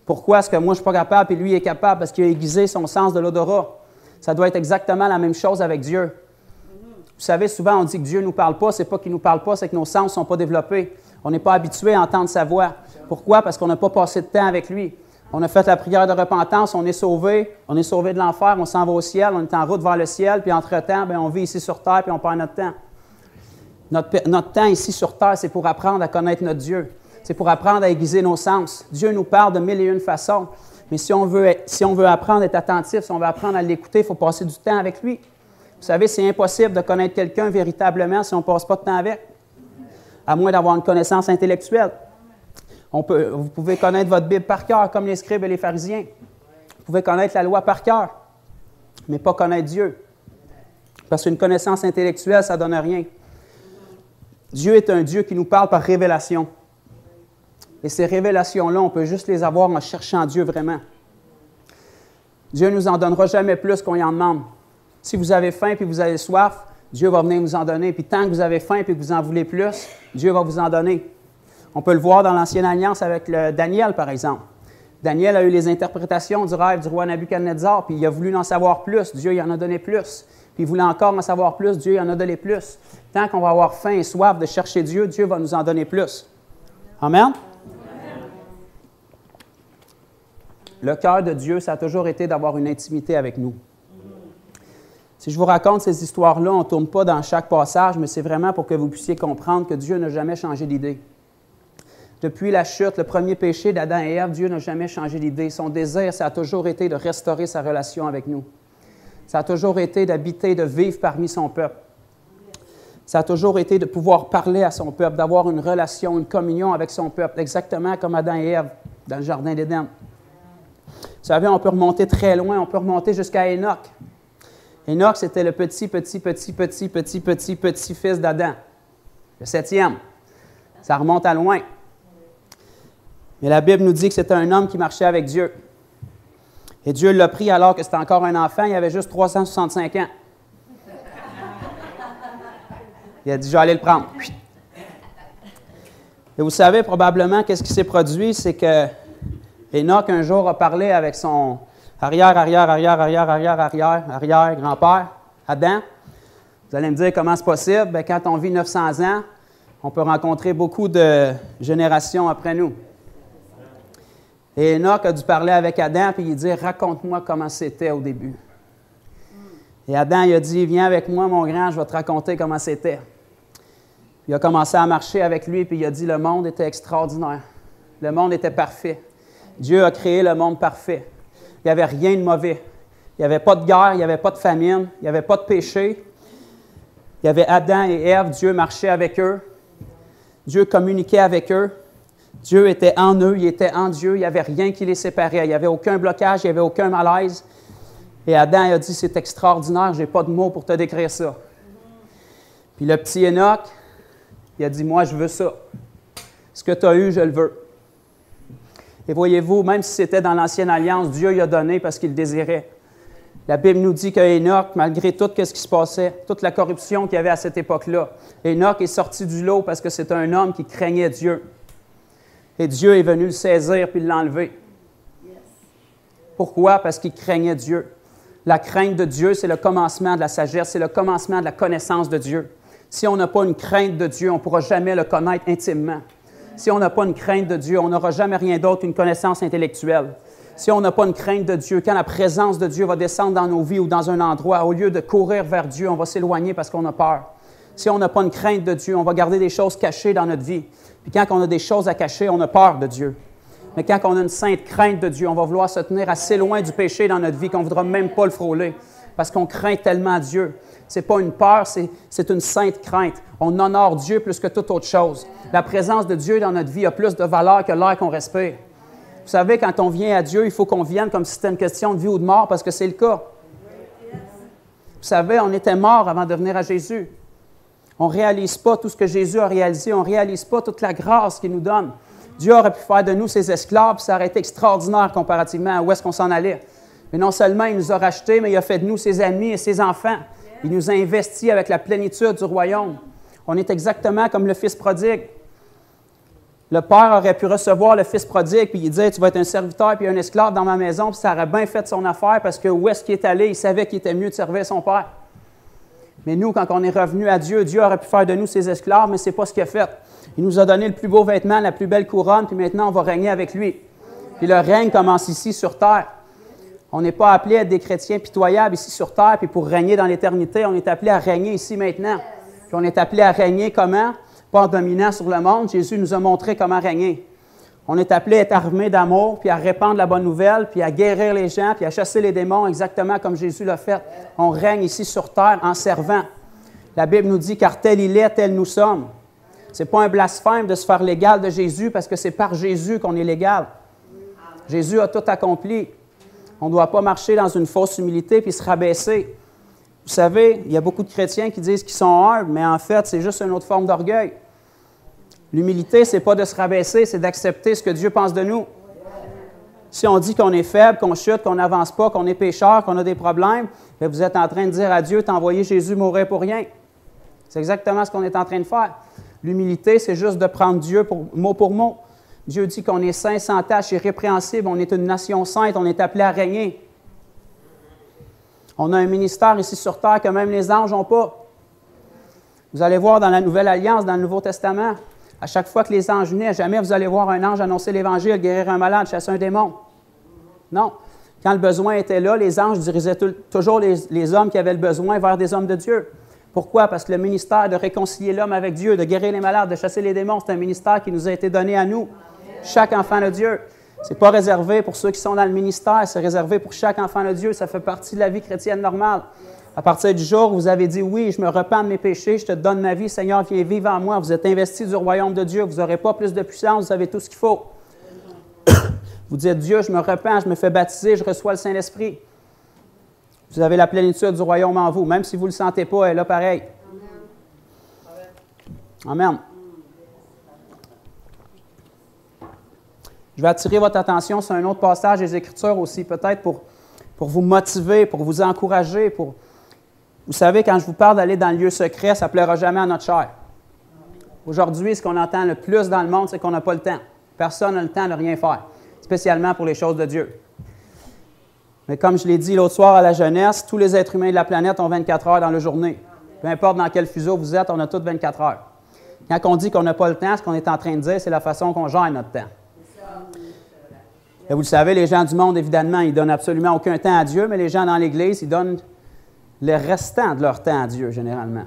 Pourquoi est-ce que moi, je ne suis pas capable et lui est capable? Parce qu'il a aiguisé son sens de l'odorat. Ça doit être exactement la même chose avec Dieu. Vous savez, souvent, on dit que Dieu ne nous parle pas. Ce n'est pas qu'il ne nous parle pas, c'est que nos sens ne sont pas développés. On n'est pas habitué à entendre sa voix. Pourquoi? Parce qu'on n'a pas passé de temps avec lui. On a fait la prière de repentance, on est sauvé. On est sauvé de l'enfer, on s'en va au ciel, on est en route vers le ciel. Puis entre-temps, bien, on vit ici sur terre puis on perd notre temps. Notre, notre temps ici sur terre, c'est pour apprendre à connaître notre Dieu. C'est pour apprendre à aiguiser nos sens. Dieu nous parle de mille et une façons. Mais si on veut, si on veut apprendre à être attentif, si on veut apprendre à l'écouter, il faut passer du temps avec lui. Vous savez, c'est impossible de connaître quelqu'un véritablement si on ne passe pas de temps avec, à moins d'avoir une connaissance intellectuelle. On peut, vous pouvez connaître votre Bible par cœur, comme les scribes et les pharisiens. Vous pouvez connaître la loi par cœur, mais pas connaître Dieu. Parce qu'une connaissance intellectuelle, ça ne donne rien. Dieu est un Dieu qui nous parle par révélation. Et ces révélations-là, on peut juste les avoir en cherchant Dieu vraiment. Dieu ne nous en donnera jamais plus qu'on y en demande. Si vous avez faim et vous avez soif, Dieu va venir vous en donner. Puis tant que vous avez faim et que vous en voulez plus, Dieu va vous en donner. On peut le voir dans l'Ancienne Alliance avec le Daniel, par exemple. Daniel a eu les interprétations du rêve du roi Nabuchodonosor, puis il a voulu en savoir plus. Dieu il en a donné plus. Puis il voulait encore en savoir plus. Dieu il en a donné plus. Tant qu'on va avoir faim et soif de chercher Dieu, Dieu va nous en donner plus. Amen? Le cœur de Dieu, ça a toujours été d'avoir une intimité avec nous. Si je vous raconte ces histoires-là, on ne tourne pas dans chaque passage, mais c'est vraiment pour que vous puissiez comprendre que Dieu n'a jamais changé d'idée. Depuis la chute, le premier péché d'Adam et Ève, Dieu n'a jamais changé d'idée. Son désir, ça a toujours été de restaurer sa relation avec nous. Ça a toujours été d'habiter, de vivre parmi son peuple. Ça a toujours été de pouvoir parler à son peuple, d'avoir une relation, une communion avec son peuple, exactement comme Adam et Ève dans le Jardin d'Éden. Vous savez, on peut remonter très loin, on peut remonter jusqu'à Enoch. Enoch, c'était le petit, petit, petit, petit, petit, petit, petit fils d'Adam, le septième. Ça remonte à loin. Mais la Bible nous dit que c'était un homme qui marchait avec Dieu. Et Dieu l'a pris alors que c'était encore un enfant, il avait juste trois cent soixante-cinq ans. Il a dit, je vais aller le prendre. Et vous savez probablement qu'est-ce qui s'est produit, c'est que Enoch, un jour, a parlé avec son arrière, arrière, arrière, arrière, arrière, arrière, arrière, grand-père, Adam. Vous allez me dire, comment c'est possible? Bien, quand on vit neuf cents ans, on peut rencontrer beaucoup de générations après nous. Et Enoch a dû parler avec Adam, puis il dit, raconte-moi comment c'était au début. Et Adam, il a dit, viens avec moi, mon grand, je vais te raconter comment c'était. Il a commencé à marcher avec lui, puis il a dit, le monde était extraordinaire. Le monde était parfait. Dieu a créé le monde parfait. Il n'y avait rien de mauvais. Il n'y avait pas de guerre, il n'y avait pas de famine, il n'y avait pas de péché. Il y avait Adam et Ève, Dieu marchait avec eux. Dieu communiquait avec eux. Dieu était en eux, il était en Dieu. Il n'y avait rien qui les séparait. Il n'y avait aucun blocage, il n'y avait aucun malaise. Et Adam a dit, c'est extraordinaire, je n'ai pas de mots pour te décrire ça. Puis le petit Enoch, il a dit, moi, je veux ça. Ce que tu as eu, je le veux. Et voyez-vous, même si c'était dans l'Ancienne Alliance, Dieu lui a donné parce qu'il le désirait. La Bible nous dit qu'Enoch, malgré tout ce qui se passait, toute la corruption qu'il y avait à cette époque-là, Enoch est sorti du lot parce que c'est un homme qui craignait Dieu. Et Dieu est venu le saisir puis l'enlever. Pourquoi? Parce qu'il craignait Dieu. La crainte de Dieu, c'est le commencement de la sagesse, c'est le commencement de la connaissance de Dieu. Si on n'a pas une crainte de Dieu, on ne pourra jamais le connaître intimement. Si on n'a pas une crainte de Dieu, on n'aura jamais rien d'autre qu'une connaissance intellectuelle. Si on n'a pas une crainte de Dieu, quand la présence de Dieu va descendre dans nos vies ou dans un endroit, au lieu de courir vers Dieu, on va s'éloigner parce qu'on a peur. Si on n'a pas une crainte de Dieu, on va garder des choses cachées dans notre vie. Puis quand on a des choses à cacher, on a peur de Dieu. Mais quand on a une sainte crainte de Dieu, on va vouloir se tenir assez loin du péché dans notre vie qu'on ne voudra même pas le frôler parce qu'on craint tellement Dieu. Ce n'est pas une peur, c'est une sainte crainte. On honore Dieu plus que toute autre chose. La présence de Dieu dans notre vie a plus de valeur que l'air qu'on respire. Vous savez, quand on vient à Dieu, il faut qu'on vienne comme si c'était une question de vie ou de mort, parce que c'est le cas. Vous savez, on était mort avant de venir à Jésus. On ne réalise pas tout ce que Jésus a réalisé. On ne réalise pas toute la grâce qu'il nous donne. Dieu aurait pu faire de nous ses esclaves, puis ça aurait été extraordinaire comparativement à où est-ce qu'on s'en allait. Mais non seulement il nous a rachetés, mais il a fait de nous ses amis et ses enfants. Il nous a investis avec la plénitude du royaume. On est exactement comme le fils prodigue. Le père aurait pu recevoir le fils prodigue, puis il disait, tu vas être un serviteur puis un esclave dans ma maison, puis ça aurait bien fait son affaire, parce que où est-ce qu'il est allé, il savait qu'il était mieux de servir son père. Mais nous, quand on est revenu à Dieu, Dieu aurait pu faire de nous ses esclaves, mais ce n'est pas ce qu'il a fait. Il nous a donné le plus beau vêtement, la plus belle couronne, puis maintenant on va régner avec lui. Puis le règne commence ici sur terre. On n'est pas appelé à être des chrétiens pitoyables ici sur terre, puis pour régner dans l'éternité, on est appelé à régner ici maintenant. Puis on est appelé à régner comment? Pas en dominant sur le monde. Jésus nous a montré comment régner. On est appelé à être armé d'amour, puis à répandre la bonne nouvelle, puis à guérir les gens, puis à chasser les démons, exactement comme Jésus l'a fait. On règne ici sur terre en servant. La Bible nous dit, car tel il est, tel nous sommes. Ce n'est pas un blasphème de se faire l'égal de Jésus, parce que c'est par Jésus qu'on est l'égal. Jésus a tout accompli. On ne doit pas marcher dans une fausse humilité puis se rabaisser. Vous savez, il y a beaucoup de chrétiens qui disent qu'ils sont humbles, mais en fait, c'est juste une autre forme d'orgueil. L'humilité, ce n'est pas de se rabaisser, c'est d'accepter ce que Dieu pense de nous. Si on dit qu'on est faible, qu'on chute, qu'on n'avance pas, qu'on est pécheur, qu'on a des problèmes, bien, vous êtes en train de dire à Dieu, t'as envoyé Jésus mourir pour rien. C'est exactement ce qu'on est en train de faire. L'humilité, c'est juste de prendre Dieu pour, mot pour mot. Dieu dit qu'on est saint, sans tache, irrépréhensible, on est une nation sainte, on est appelé à régner. On a un ministère ici sur terre que même les anges n'ont pas. Vous allez voir dans la Nouvelle Alliance, dans le Nouveau Testament, à chaque fois que les anges venaient, jamais vous allez voir un ange annoncer l'Évangile, guérir un malade, chasser un démon. Non. Quand le besoin était là, les anges dirigeaient toujours les, les hommes qui avaient le besoin vers des hommes de Dieu. Pourquoi? Parce que le ministère de réconcilier l'homme avec Dieu, de guérir les malades, de chasser les démons, c'est un ministère qui nous a été donné à nous, chaque enfant de Dieu. Ce n'est pas réservé pour ceux qui sont dans le ministère, c'est réservé pour chaque enfant de Dieu. Ça fait partie de la vie chrétienne normale. À partir du jour où vous avez dit, oui, je me repens de mes péchés, je te donne ma vie, Seigneur, viens vivre en moi. Vous êtes investi du royaume de Dieu, vous n'aurez pas plus de puissance, vous avez tout ce qu'il faut. Vous dites, Dieu, je me repens, je me fais baptiser, je reçois le Saint-Esprit. Vous avez la plénitude du royaume en vous, même si vous ne le sentez pas, elle est là pareil. Amen. Je vais attirer votre attention sur un autre passage des Écritures aussi, peut-être pour, pour vous motiver, pour vous encourager. Pour... Vous savez, quand je vous parle d'aller dans le lieu secret, ça ne plaira jamais à notre chair. Aujourd'hui, ce qu'on entend le plus dans le monde, c'est qu'on n'a pas le temps. Personne n'a le temps de rien faire, spécialement pour les choses de Dieu. Mais comme je l'ai dit l'autre soir à la jeunesse, tous les êtres humains de la planète ont vingt-quatre heures dans la journée. Peu importe dans quel fuseau vous êtes, on a tous vingt-quatre heures. Quand on dit qu'on n'a pas le temps, ce qu'on est en train de dire, c'est la façon qu'on gère notre temps. Et vous le savez, les gens du monde, évidemment, ils ne donnent absolument aucun temps à Dieu, mais les gens dans l'Église, ils donnent le restant de leur temps à Dieu, généralement.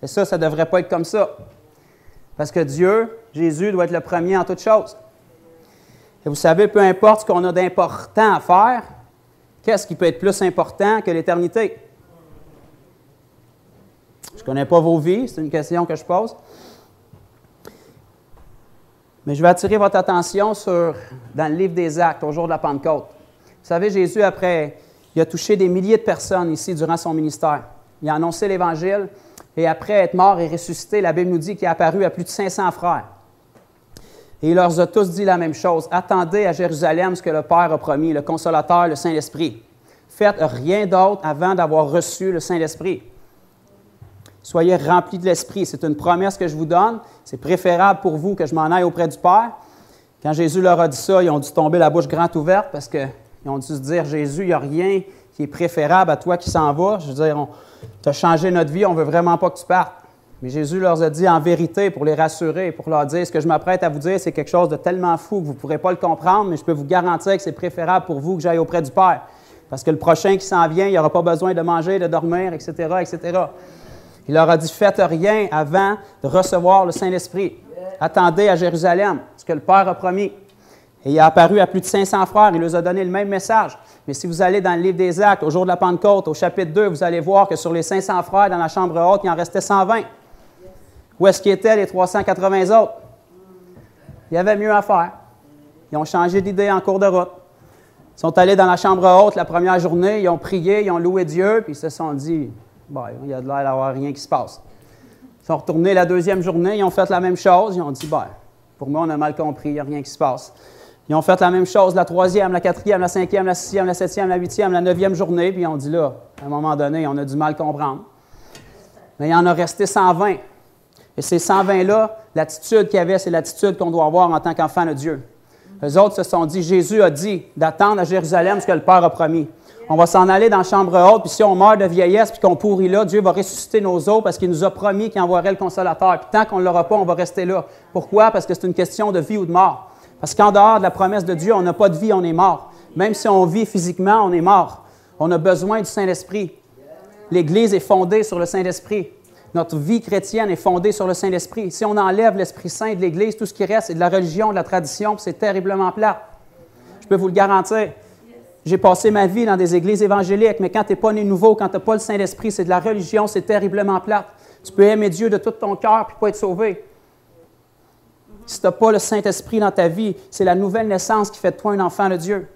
Et ça, ça ne devrait pas être comme ça. Parce que Dieu, Jésus, doit être le premier en toutes choses. Et vous savez, peu importe ce qu'on a d'important à faire, qu'est-ce qui peut être plus important que l'éternité? Je ne connais pas vos vies, c'est une question que je pose. Mais je vais attirer votre attention sur, dans le livre des Actes, au jour de la Pentecôte. Vous savez, Jésus, après, il a touché des milliers de personnes ici durant son ministère. Il a annoncé l'Évangile et après être mort et ressuscité, la Bible nous dit qu'il est apparu à plus de cinq cents frères. Et il leur a tous dit la même chose. « Attendez à Jérusalem ce que le Père a promis, le Consolateur, le Saint-Esprit. Faites rien d'autre avant d'avoir reçu le Saint-Esprit. » Soyez remplis de l'Esprit. C'est une promesse que je vous donne. C'est préférable pour vous que je m'en aille auprès du Père. Quand Jésus leur a dit ça, ils ont dû tomber la bouche grande ouverte parce qu'ils ont dû se dire, « Jésus, il n'y a rien qui est préférable à toi qui s'en va. » Je veux dire, tu as changé notre vie, on ne veut vraiment pas que tu partes. Mais Jésus leur a dit en vérité pour les rassurer, pour leur dire, « Ce que je m'apprête à vous dire, c'est quelque chose de tellement fou que vous ne pourrez pas le comprendre, mais je peux vous garantir que c'est préférable pour vous que j'aille auprès du Père. Parce que le prochain qui s'en vient, il n'aura pas besoin de manger, de dormir, et cetera, et cetera » Il leur a dit, « Faites rien avant de recevoir le Saint-Esprit. Attendez à Jérusalem, ce que le Père a promis. » Et il a apparu à plus de cinq cents frères. Il leur a donné le même message. Mais si vous allez dans le livre des Actes, au jour de la Pentecôte, au chapitre deux, vous allez voir que sur les cinq cents frères dans la chambre haute, il en restait cent vingt. Où est-ce qu'ils étaient les trois cent quatre-vingts autres? Il y avait mieux à faire. Ils ont changé d'idée en cours de route. Ils sont allés dans la chambre haute la première journée, ils ont prié, ils ont loué Dieu, puis ils se sont dit... Bon, il y a de l'air d'avoir rien qui se passe. Ils sont retournés la deuxième journée, ils ont fait la même chose. Ils ont dit, ben, pour moi, on a mal compris, il n'y a rien qui se passe. Ils ont fait la même chose la troisième, la quatrième, la cinquième, la sixième, la septième, la huitième, la neuvième journée. Puis ils ont dit, là, à un moment donné, on a du mal comprendre. Mais il y en a resté cent vingt. Et ces cent vingt-là, l'attitude qu'il y avait, c'est l'attitude qu'on doit avoir en tant qu'enfant de Dieu. Eux autres se sont dit, Jésus a dit d'attendre à Jérusalem ce que le Père a promis. On va s'en aller dans la chambre haute, puis si on meurt de vieillesse puis qu'on pourrit là, Dieu va ressusciter nos os parce qu'il nous a promis qu'il envoierait le Consolateur. Puis tant qu'on ne l'aura pas, on va rester là. Pourquoi? Parce que c'est une question de vie ou de mort. Parce qu'en dehors de la promesse de Dieu, on n'a pas de vie, on est mort. Même si on vit physiquement, on est mort. On a besoin du Saint-Esprit. L'Église est fondée sur le Saint-Esprit. Notre vie chrétienne est fondée sur le Saint-Esprit. Si on enlève l'Esprit Saint de l'Église, tout ce qui reste, c'est de la religion, de la tradition, c'est terriblement plat. Je peux vous le garantir. J'ai passé ma vie dans des églises évangéliques, mais quand tu n'es pas né nouveau, quand tu n'as pas le Saint-Esprit, c'est de la religion, c'est terriblement plate. Tu peux aimer Dieu de tout ton cœur puis pas être sauvé. Si tu n'as pas le Saint-Esprit dans ta vie, c'est la nouvelle naissance qui fait de toi un enfant de Dieu.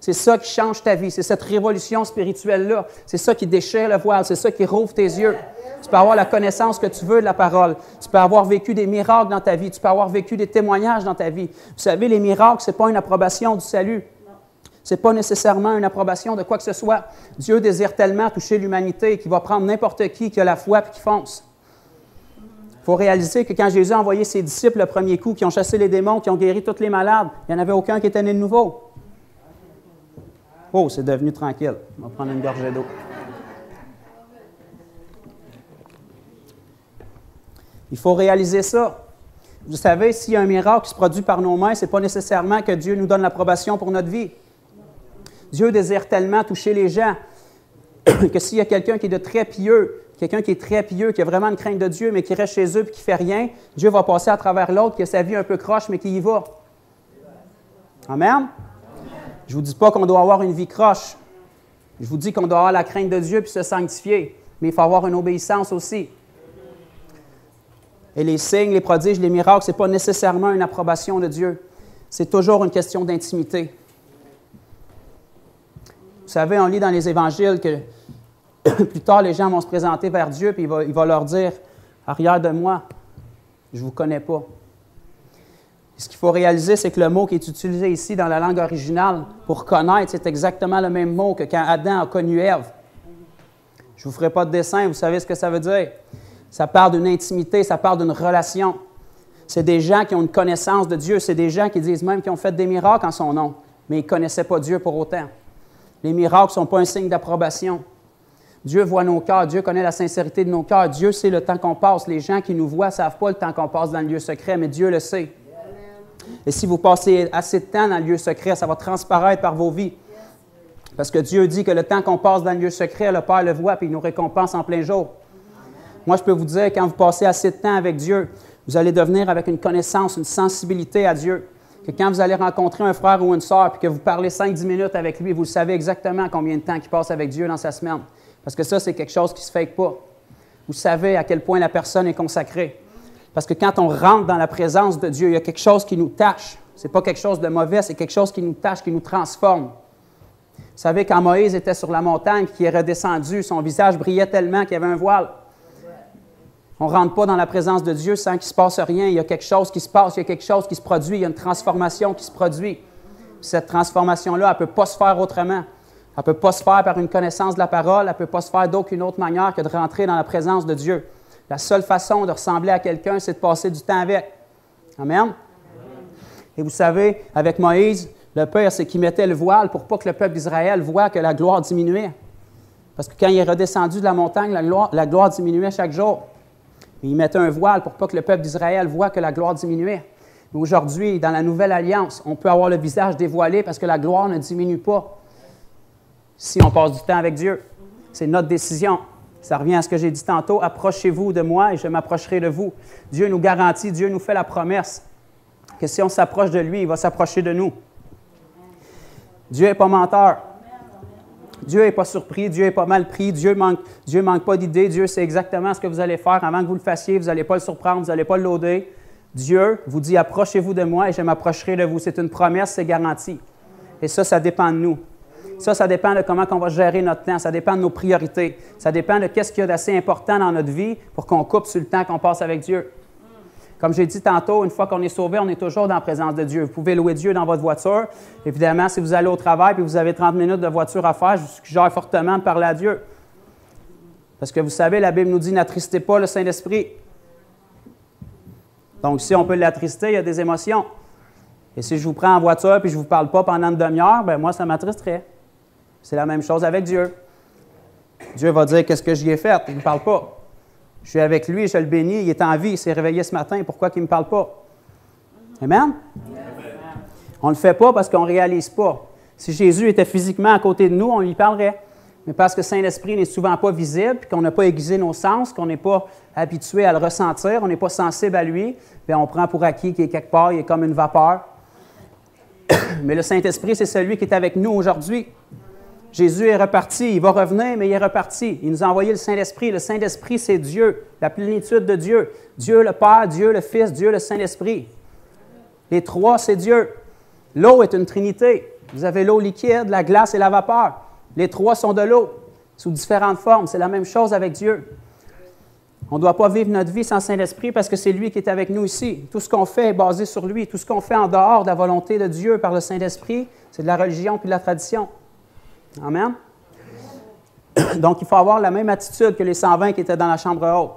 C'est ça qui change ta vie, c'est cette révolution spirituelle-là. C'est ça qui déchire le voile, c'est ça qui rouvre tes yeux. Tu peux avoir la connaissance que tu veux de la parole. Tu peux avoir vécu des miracles dans ta vie. Tu peux avoir vécu des témoignages dans ta vie. Vous savez, les miracles, ce n'est pas une approbation du salut. Ce n'est pas nécessairement une approbation de quoi que ce soit. Dieu désire tellement toucher l'humanité qu'il va prendre n'importe qui qui a la foi et qui fonce. Il faut réaliser que quand Jésus a envoyé ses disciples le premier coup, qui ont chassé les démons, qui ont guéri tous les malades, il n'y en avait aucun qui était né de nouveau. Oh, c'est devenu tranquille. On va prendre une gorgée d'eau. Il faut réaliser ça. Vous savez, s'il y a un miracle qui se produit par nos mains, ce n'est pas nécessairement que Dieu nous donne l'approbation pour notre vie. Dieu désire tellement toucher les gens que s'il y a quelqu'un qui est de très pieux, quelqu'un qui est très pieux, qui a vraiment une crainte de Dieu, mais qui reste chez eux et qui ne fait rien, Dieu va passer à travers l'autre qui a sa vie un peu croche, mais qui y va. Amen? Je ne vous dis pas qu'on doit avoir une vie croche. Je vous dis qu'on doit avoir la crainte de Dieu puis se sanctifier, mais il faut avoir une obéissance aussi. Et les signes, les prodiges, les miracles, ce n'est pas nécessairement une approbation de Dieu. C'est toujours une question d'intimité. Vous savez, on lit dans les Évangiles que plus tard, les gens vont se présenter vers Dieu et il va, il va leur dire « Arrière de moi, je ne vous connais pas ». Ce qu'il faut réaliser, c'est que le mot qui est utilisé ici dans la langue originale pour « connaître », c'est exactement le même mot que quand Adam a connu Ève. Je ne vous ferai pas de dessin, vous savez ce que ça veut dire. Ça parle d'une intimité, ça parle d'une relation. C'est des gens qui ont une connaissance de Dieu, c'est des gens qui disent même qu'ils ont fait des miracles en son nom, mais ils ne connaissaient pas Dieu pour autant. Les miracles ne sont pas un signe d'approbation. Dieu voit nos cœurs, Dieu connaît la sincérité de nos cœurs. Dieu sait le temps qu'on passe. Les gens qui nous voient ne savent pas le temps qu'on passe dans le lieu secret, mais Dieu le sait. Et si vous passez assez de temps dans le lieu secret, ça va transparaître par vos vies. Parce que Dieu dit que le temps qu'on passe dans le lieu secret, le Père le voit et il nous récompense en plein jour. Moi, je peux vous dire, quand vous passez assez de temps avec Dieu, vous allez devenir avec une connaissance, une sensibilité à Dieu. Que quand vous allez rencontrer un frère ou une sœur et que vous parlez cinq à dix minutes avec lui, vous savez exactement combien de temps il passe avec Dieu dans sa semaine. Parce que ça, c'est quelque chose qui ne se fake pas. Vous savez à quel point la personne est consacrée. Parce que quand on rentre dans la présence de Dieu, il y a quelque chose qui nous tâche. Ce n'est pas quelque chose de mauvais, c'est quelque chose qui nous tâche, qui nous transforme. Vous savez, quand Moïse était sur la montagne et qu'il est redescendu, son visage brillait tellement qu'il y avait un voile. On ne rentre pas dans la présence de Dieu sans qu'il ne se passe rien. Il y a quelque chose qui se passe, il y a quelque chose qui se produit, il y a une transformation qui se produit. Cette transformation-là, elle ne peut pas se faire autrement. Elle ne peut pas se faire par une connaissance de la parole, elle ne peut pas se faire d'aucune autre manière que de rentrer dans la présence de Dieu. La seule façon de ressembler à quelqu'un, c'est de passer du temps avec. Amen? Et vous savez, avec Moïse, le pire, c'est qu'il mettait le voile pour pas que le peuple d'Israël voie que la gloire diminuait. Parce que quand il est redescendu de la montagne, la gloire, la gloire diminuait chaque jour. Il mettait un voile pour pas que le peuple d'Israël voie que la gloire diminuait. Mais aujourd'hui, dans la Nouvelle Alliance, on peut avoir le visage dévoilé parce que la gloire ne diminue pas si on passe du temps avec Dieu. C'est notre décision. Ça revient à ce que j'ai dit tantôt, « Approchez-vous de moi et je m'approcherai de vous ». Dieu nous garantit, Dieu nous fait la promesse que si on s'approche de lui, il va s'approcher de nous. Dieu n'est pas menteur. Dieu n'est pas surpris, Dieu n'est pas mal pris, Dieu ne manque, Dieu manque pas d'idées, Dieu sait exactement ce que vous allez faire avant que vous le fassiez, vous n'allez pas le surprendre, vous n'allez pas le lauder. Dieu vous dit « Approchez-vous de moi et je m'approcherai de vous ». C'est une promesse, c'est garanti. Et ça, ça dépend de nous. Ça, ça dépend de comment on va gérer notre temps, ça dépend de nos priorités, ça dépend de qu'est-ce qu'il y a d'assez important dans notre vie pour qu'on coupe sur le temps qu'on passe avec Dieu. Comme j'ai dit tantôt, une fois qu'on est sauvé, on est toujours dans la présence de Dieu. Vous pouvez louer Dieu dans votre voiture. Évidemment, si vous allez au travail et vous avez trente minutes de voiture à faire, je vous suggère fortement de parler à Dieu. Parce que vous savez, la Bible nous dit « N'attristez pas le Saint-Esprit ». Donc, si on peut l'attrister, il y a des émotions. Et si je vous prends en voiture et je ne vous parle pas pendant une demi-heure, bien moi, ça m'attristerait. C'est la même chose avec Dieu. Dieu va dire « Qu'est-ce que j'y ai fait? » Il ne me parle pas. Je suis avec lui, je le bénis, il est en vie, il s'est réveillé ce matin, pourquoi qu'il ne me parle pas? Amen? Amen. On ne le fait pas parce qu'on ne réalise pas. Si Jésus était physiquement à côté de nous, on lui parlerait. mais parce que le Saint-Esprit n'est souvent pas visible, puis qu'on n'a pas aiguisé nos sens, qu'on n'est pas habitué à le ressentir, on n'est pas sensible à lui, bien on prend pour acquis qu'il est quelque part, il est comme une vapeur. Mais le Saint-Esprit, c'est celui qui est avec nous aujourd'hui. Jésus est reparti, il va revenir, mais il est reparti. Il nous a envoyé le Saint-Esprit. Le Saint-Esprit, c'est Dieu, la plénitude de Dieu. Dieu le Père, Dieu le Fils, Dieu le Saint-Esprit. Les trois, c'est Dieu. L'eau est une trinité. Vous avez l'eau liquide, la glace et la vapeur. Les trois sont de l'eau, sous différentes formes. C'est la même chose avec Dieu. On ne doit pas vivre notre vie sans Saint-Esprit parce que c'est lui qui est avec nous ici. Tout ce qu'on fait est basé sur lui. Tout ce qu'on fait en dehors de la volonté de Dieu par le Saint-Esprit, c'est de la religion puis de la tradition. Amen. Donc, il faut avoir la même attitude que les cent vingt qui étaient dans la chambre haute.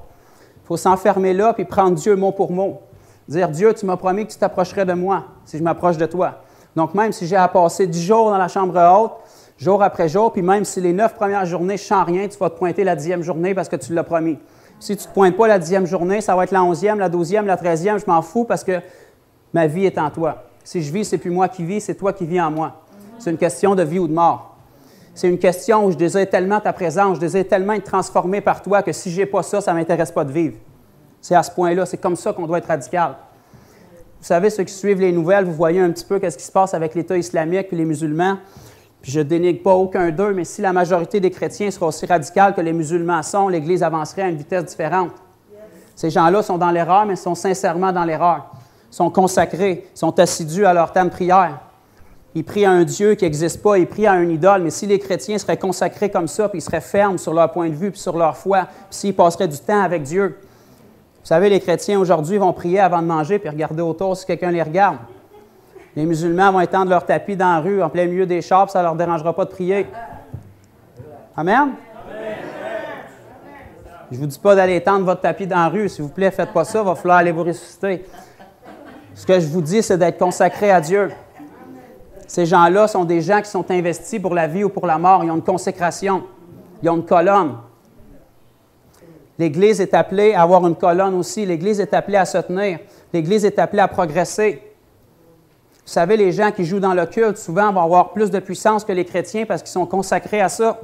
Il faut s'enfermer là puis prendre Dieu mot pour mot. Dire, Dieu, tu m'as promis que tu t'approcherais de moi si je m'approche de toi. Donc, même si j'ai à passer dix jours dans la chambre haute, jour après jour, puis même si les neuf premières journées, je ne sens rien, tu vas te pointer la dixième journée parce que tu l'as promis. Si tu ne te pointes pas la dixième journée, ça va être la onzième, la douzième, la treizième, je m'en fous parce que ma vie est en toi. Si je vis, ce n'est plus moi qui vis, c'est toi qui vis en moi. C'est une question de vie ou de mort. C'est une question où je désire tellement ta présence, je désire tellement être transformé par toi que si je n'ai pas ça, ça ne m'intéresse pas de vivre. C'est à ce point-là, c'est comme ça qu'on doit être radical. Vous savez, ceux qui suivent les nouvelles, vous voyez un petit peu qu'est-ce qui se passe avec l'État islamique et les musulmans. Puis je ne dénigre pas aucun d'eux, mais si la majorité des chrétiens sera aussi radicale que les musulmans sont, l'Église avancerait à une vitesse différente. Ces gens-là sont dans l'erreur, mais sont sincèrement dans l'erreur. Ils sont consacrés, ils sont assidus à leur temps de prière. Ils prient à un Dieu qui n'existe pas, ils prient à une idole, mais si les chrétiens seraient consacrés comme ça, puis ils seraient fermes sur leur point de vue, puis sur leur foi, puis s'ils passeraient du temps avec Dieu. Vous savez, les chrétiens aujourd'hui vont prier avant de manger, puis regarder autour si quelqu'un les regarde. Les musulmans vont étendre leur tapis dans la rue, en plein milieu des chars, puis ça ne leur dérangera pas de prier. Amen? Je ne vous dis pas d'aller étendre votre tapis dans la rue, s'il vous plaît, ne faites pas ça, il va falloir aller vous ressusciter. Ce que je vous dis, c'est d'être consacré à Dieu. Ces gens-là sont des gens qui sont investis pour la vie ou pour la mort. Ils ont une consécration. Ils ont une colonne. L'Église est appelée à avoir une colonne aussi. L'Église est appelée à se tenir. L'Église est appelée à progresser. Vous savez, les gens qui jouent dans le culte, souvent, vont avoir plus de puissance que les chrétiens parce qu'ils sont consacrés à ça.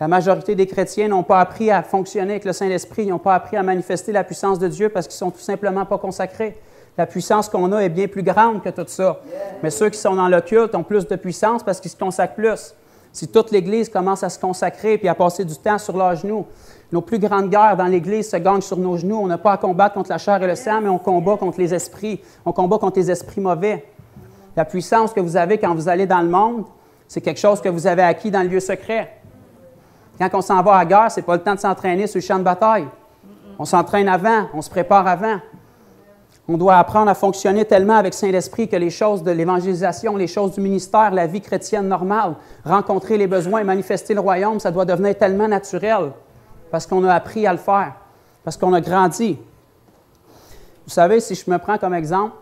La majorité des chrétiens n'ont pas appris à fonctionner avec le Saint-Esprit. Ils n'ont pas appris à manifester la puissance de Dieu parce qu'ils ne sont tout simplement pas consacrés. La puissance qu'on a est bien plus grande que tout ça. Mais ceux qui sont dans le culte ont plus de puissance parce qu'ils se consacrent plus. Si toute l'Église commence à se consacrer et à passer du temps sur leurs genoux, nos plus grandes guerres dans l'Église se gagnent sur nos genoux. On n'a pas à combattre contre la chair et le sang, mais on combat contre les esprits. On combat contre les esprits mauvais. La puissance que vous avez quand vous allez dans le monde, c'est quelque chose que vous avez acquis dans le lieu secret. Quand on s'en va à la guerre, ce n'est pas le temps de s'entraîner sur le champ de bataille. On s'entraîne avant, on se prépare avant. On doit apprendre à fonctionner tellement avec Saint-Esprit que les choses de l'évangélisation, les choses du ministère, la vie chrétienne normale, rencontrer les besoins et manifester le royaume, ça doit devenir tellement naturel parce qu'on a appris à le faire, parce qu'on a grandi. Vous savez, si je me prends comme exemple,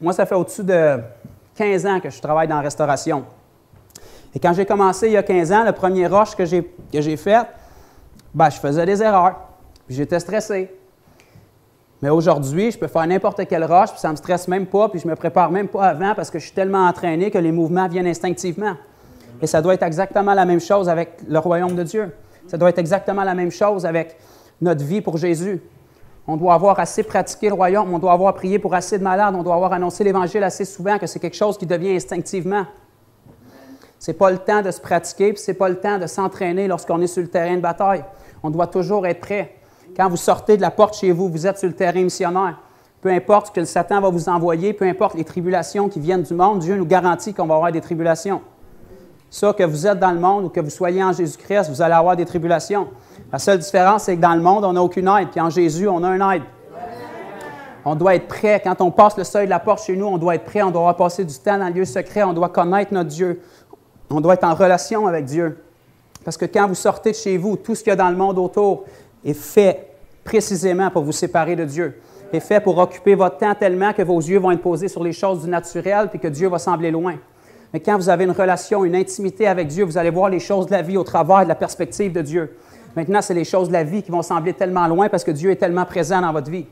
moi, ça fait au-dessus de quinze ans que je travaille dans la restauration. Et quand j'ai commencé il y a quinze ans, le premier rush que j'ai que j'ai fait, ben, je faisais des erreurs, puis j'étais stressé. Mais aujourd'hui, je peux faire n'importe quelle roche, puis ça ne me stresse même pas, puis je ne me prépare même pas avant parce que je suis tellement entraîné que les mouvements viennent instinctivement. Et ça doit être exactement la même chose avec le royaume de Dieu. Ça doit être exactement la même chose avec notre vie pour Jésus. On doit avoir assez pratiqué le royaume, on doit avoir prié pour assez de malades, on doit avoir annoncé l'Évangile assez souvent que c'est quelque chose qui devient instinctivement. Ce n'est pas le temps de se pratiquer, puis ce n'est pas le temps de s'entraîner lorsqu'on est sur le terrain de bataille. On doit toujours être prêt. Quand vous sortez de la porte chez vous, vous êtes sur le terrain missionnaire. Peu importe ce que le Satan va vous envoyer, peu importe les tribulations qui viennent du monde, Dieu nous garantit qu'on va avoir des tribulations. Ça, que vous êtes dans le monde ou que vous soyez en Jésus-Christ, vous allez avoir des tribulations. La seule différence, c'est que dans le monde, on n'a aucune aide, puis en Jésus, on a une aide. On doit être prêt. Quand on passe le seuil de la porte chez nous, on doit être prêt, on doit avoir passé du temps dans le lieu secret, on doit connaître notre Dieu. On doit être en relation avec Dieu. Parce que quand vous sortez de chez vous, tout ce qu'il y a dans le monde autour est fait précisément pour vous séparer de Dieu, est fait pour occuper votre temps tellement que vos yeux vont être posés sur les choses du naturel et que Dieu va sembler loin. Mais quand vous avez une relation, une intimité avec Dieu, vous allez voir les choses de la vie au travers de la perspective de Dieu. Maintenant, c'est les choses de la vie qui vont sembler tellement loin parce que Dieu est tellement présent dans votre vie.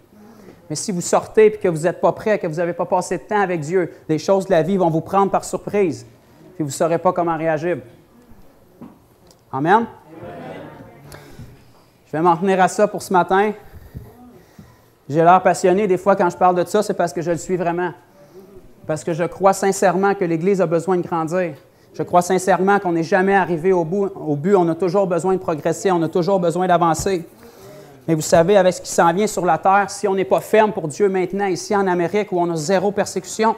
Mais si vous sortez et que vous n'êtes pas prêt, que vous n'avez pas passé de temps avec Dieu, les choses de la vie vont vous prendre par surprise et vous ne saurez pas comment réagir. Amen? Amen. Je vais m'en tenir à ça pour ce matin. J'ai l'air passionné. Des fois, quand je parle de ça, c'est parce que je le suis vraiment. Parce que je crois sincèrement que l'Église a besoin de grandir. Je crois sincèrement qu'on n'est jamais arrivé au bout, au but. On a toujours besoin de progresser. On a toujours besoin d'avancer. Mais vous savez, avec ce qui s'en vient sur la terre, si on n'est pas ferme pour Dieu maintenant, ici en Amérique, où on a zéro persécution,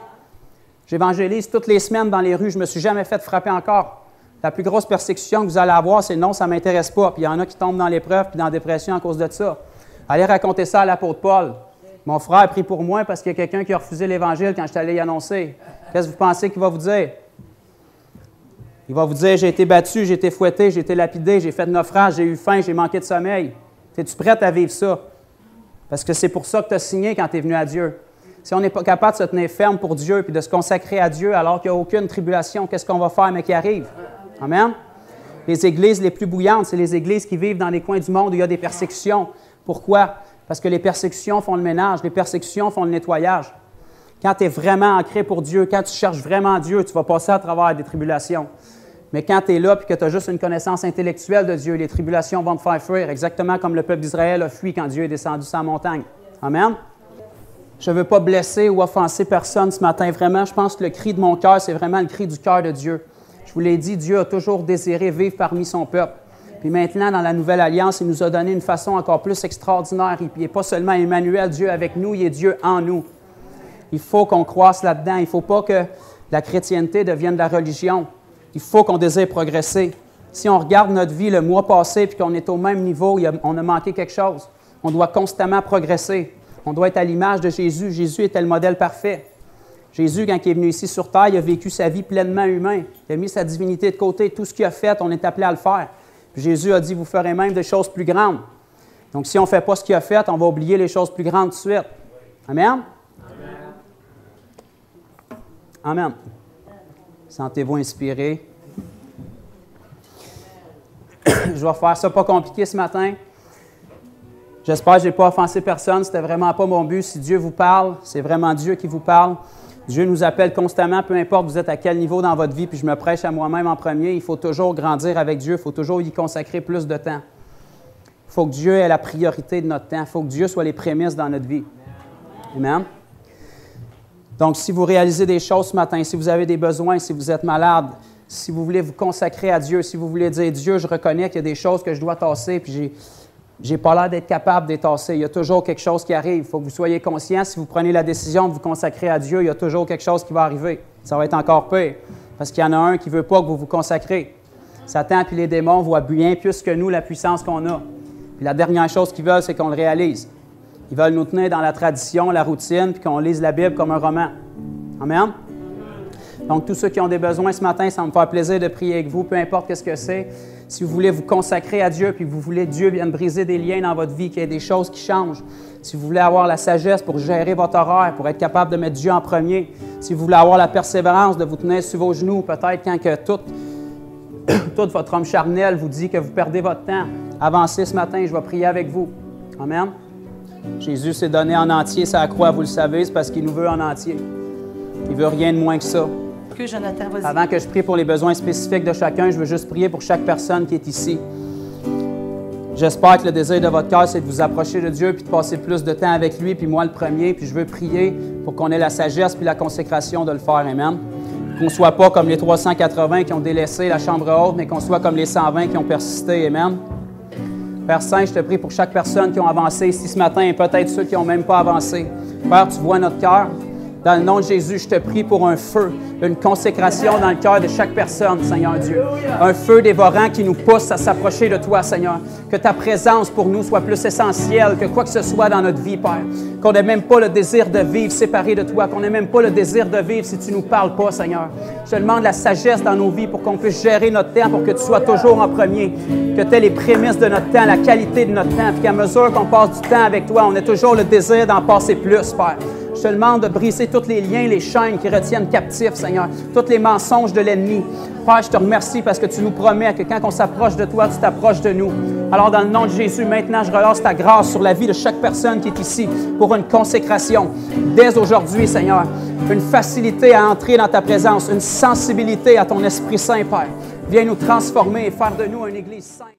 j'évangélise toutes les semaines dans les rues. Je ne me suis jamais fait frapper encore. La plus grosse persécution que vous allez avoir, c'est « non, ça ne m'intéresse pas ». Puis il y en a qui tombent dans l'épreuve puis dans la dépression à cause de ça. Allez raconter ça à l'apôtre Paul. « Mon frère prie pour moi parce qu'il y a quelqu'un qui a refusé l'Évangile quand je suis allé y annoncer. » Qu'est-ce que vous pensez qu'il va vous dire? Il va vous dire « j'ai été battu, j'ai été fouetté, j'ai été lapidé, j'ai fait de naufrage, j'ai eu faim, j'ai manqué de sommeil. » Es-tu prête à vivre ça? Parce que c'est pour ça que tu as signé quand tu es venu à Dieu. Si on n'est pas capable de se tenir ferme pour Dieu et de se consacrer à Dieu alors qu'il n'y a aucune tribulation, qu'est-ce qu'on va faire mais qui arrive? Amen? Les églises les plus bouillantes, c'est les églises qui vivent dans les coins du monde où il y a des persécutions. Pourquoi? Parce que les persécutions font le ménage, les persécutions font le nettoyage. Quand tu es vraiment ancré pour Dieu, quand tu cherches vraiment Dieu, tu vas passer à travers des tribulations. Mais quand tu es là et que tu as juste une connaissance intellectuelle de Dieu, les tribulations vont te faire fuir, exactement comme le peuple d'Israël a fui quand Dieu est descendu sur la montagne. Amen? Je ne veux pas blesser ou offenser personne ce matin. Vraiment, je pense que le cri de mon cœur, c'est vraiment le cri du cœur de Dieu. Je vous l'ai dit, Dieu a toujours désiré vivre parmi son peuple. Puis maintenant, dans la Nouvelle Alliance, il nous a donné une façon encore plus extraordinaire. Il n'est pas seulement Emmanuel, Dieu avec nous, il est Dieu en nous. Il faut qu'on croisse là-dedans. Il ne faut pas que la chrétienté devienne de la religion. Il faut qu'on désire progresser. Si on regarde notre vie le mois passé et qu'on est au même niveau, on a manqué quelque chose. On doit constamment progresser. On doit être à l'image de Jésus. Jésus était le modèle parfait. Jésus, quand il est venu ici sur terre, il a vécu sa vie pleinement humain. Il a mis sa divinité de côté. Tout ce qu'il a fait, on est appelé à le faire. Puis Jésus a dit, vous ferez même des choses plus grandes. Donc, si on ne fait pas ce qu'il a fait, on va oublier les choses plus grandes tout de suite. Amen? Amen. Amen. Sentez-vous inspiré. Je vais faire ça pas compliqué ce matin. J'espère que je n'ai pas offensé personne. C'était vraiment pas mon but. Si Dieu vous parle, c'est vraiment Dieu qui vous parle. Dieu nous appelle constamment, peu importe vous êtes à quel niveau dans votre vie, puis je me prêche à moi-même en premier, il faut toujours grandir avec Dieu, il faut toujours y consacrer plus de temps. Il faut que Dieu ait la priorité de notre temps, il faut que Dieu soit les prémices dans notre vie. Amen. Donc, si vous réalisez des choses ce matin, si vous avez des besoins, si vous êtes malade, si vous voulez vous consacrer à Dieu, si vous voulez dire « Dieu, je reconnais qu'il y a des choses que je dois tasser, puis j'ai... J'ai pas l'air d'être capable d'être tassé. Il y a toujours quelque chose qui arrive. Il faut que vous soyez conscient. Si vous prenez la décision de vous consacrer à Dieu, il y a toujours quelque chose qui va arriver. Ça va être encore pire. Parce qu'il y en a un qui ne veut pas que vous vous consacrez. Satan et les démons voient bien plus que nous la puissance qu'on a. Puis la dernière chose qu'ils veulent, c'est qu'on le réalise. Ils veulent nous tenir dans la tradition, la routine, puis qu'on lise la Bible comme un roman. Amen? Donc, tous ceux qui ont des besoins ce matin, ça me fait plaisir de prier avec vous, peu importe ce que c'est. Si vous voulez vous consacrer à Dieu, puis vous voulez que Dieu vienne briser des liens dans votre vie, qu'il y ait des choses qui changent, si vous voulez avoir la sagesse pour gérer votre horaire, pour être capable de mettre Dieu en premier, si vous voulez avoir la persévérance de vous tenir sur vos genoux, peut-être quand que tout, tout votre homme charnel vous dit que vous perdez votre temps, avancez ce matin, je vais prier avec vous. Amen. Jésus s'est donné en entier, ça croix, vous le savez, c'est parce qu'il nous veut en entier. Il ne veut rien de moins que ça. Que Jonathan, vas-y. Avant que je prie pour les besoins spécifiques de chacun, je veux juste prier pour chaque personne qui est ici. J'espère que le désir de votre cœur, c'est de vous approcher de Dieu puis de passer plus de temps avec lui, puis moi le premier, puis je veux prier pour qu'on ait la sagesse puis la consécration de le faire. Amen. Qu'on ne soit pas comme les trois cent quatre-vingts qui ont délaissé la chambre haute, mais qu'on soit comme les cent vingt qui ont persisté. Amen. Père Saint, je te prie pour chaque personne qui ont avancé ici ce matin et peut-être ceux qui n'ont même pas avancé. Père, tu vois notre cœur. Dans le nom de Jésus, je te prie pour un feu, une consécration dans le cœur de chaque personne, Seigneur Dieu. Un feu dévorant qui nous pousse à s'approcher de toi, Seigneur. Que ta présence pour nous soit plus essentielle que quoi que ce soit dans notre vie, Père. Qu'on n'ait même pas le désir de vivre séparé de toi. Qu'on n'ait même pas le désir de vivre si tu ne nous parles pas, Seigneur. Je te demande la sagesse dans nos vies pour qu'on puisse gérer notre temps, pour que tu sois toujours en premier. Que tu aies les prémices de notre temps, la qualité de notre temps. Puis qu'à mesure qu'on passe du temps avec toi, on ait toujours le désir d'en passer plus, Père. Je te demande de briser tous les liens, les chaînes qui retiennent captifs, Seigneur, tous les mensonges de l'ennemi. Père, je te remercie parce que tu nous promets que quand on s'approche de toi, tu t'approches de nous. Alors, dans le nom de Jésus, maintenant, je relâche ta grâce sur la vie de chaque personne qui est ici pour une consécration. Dès aujourd'hui, Seigneur, une facilité à entrer dans ta présence, une sensibilité à ton Esprit Saint, Père. Viens nous transformer et faire de nous une Église sainte.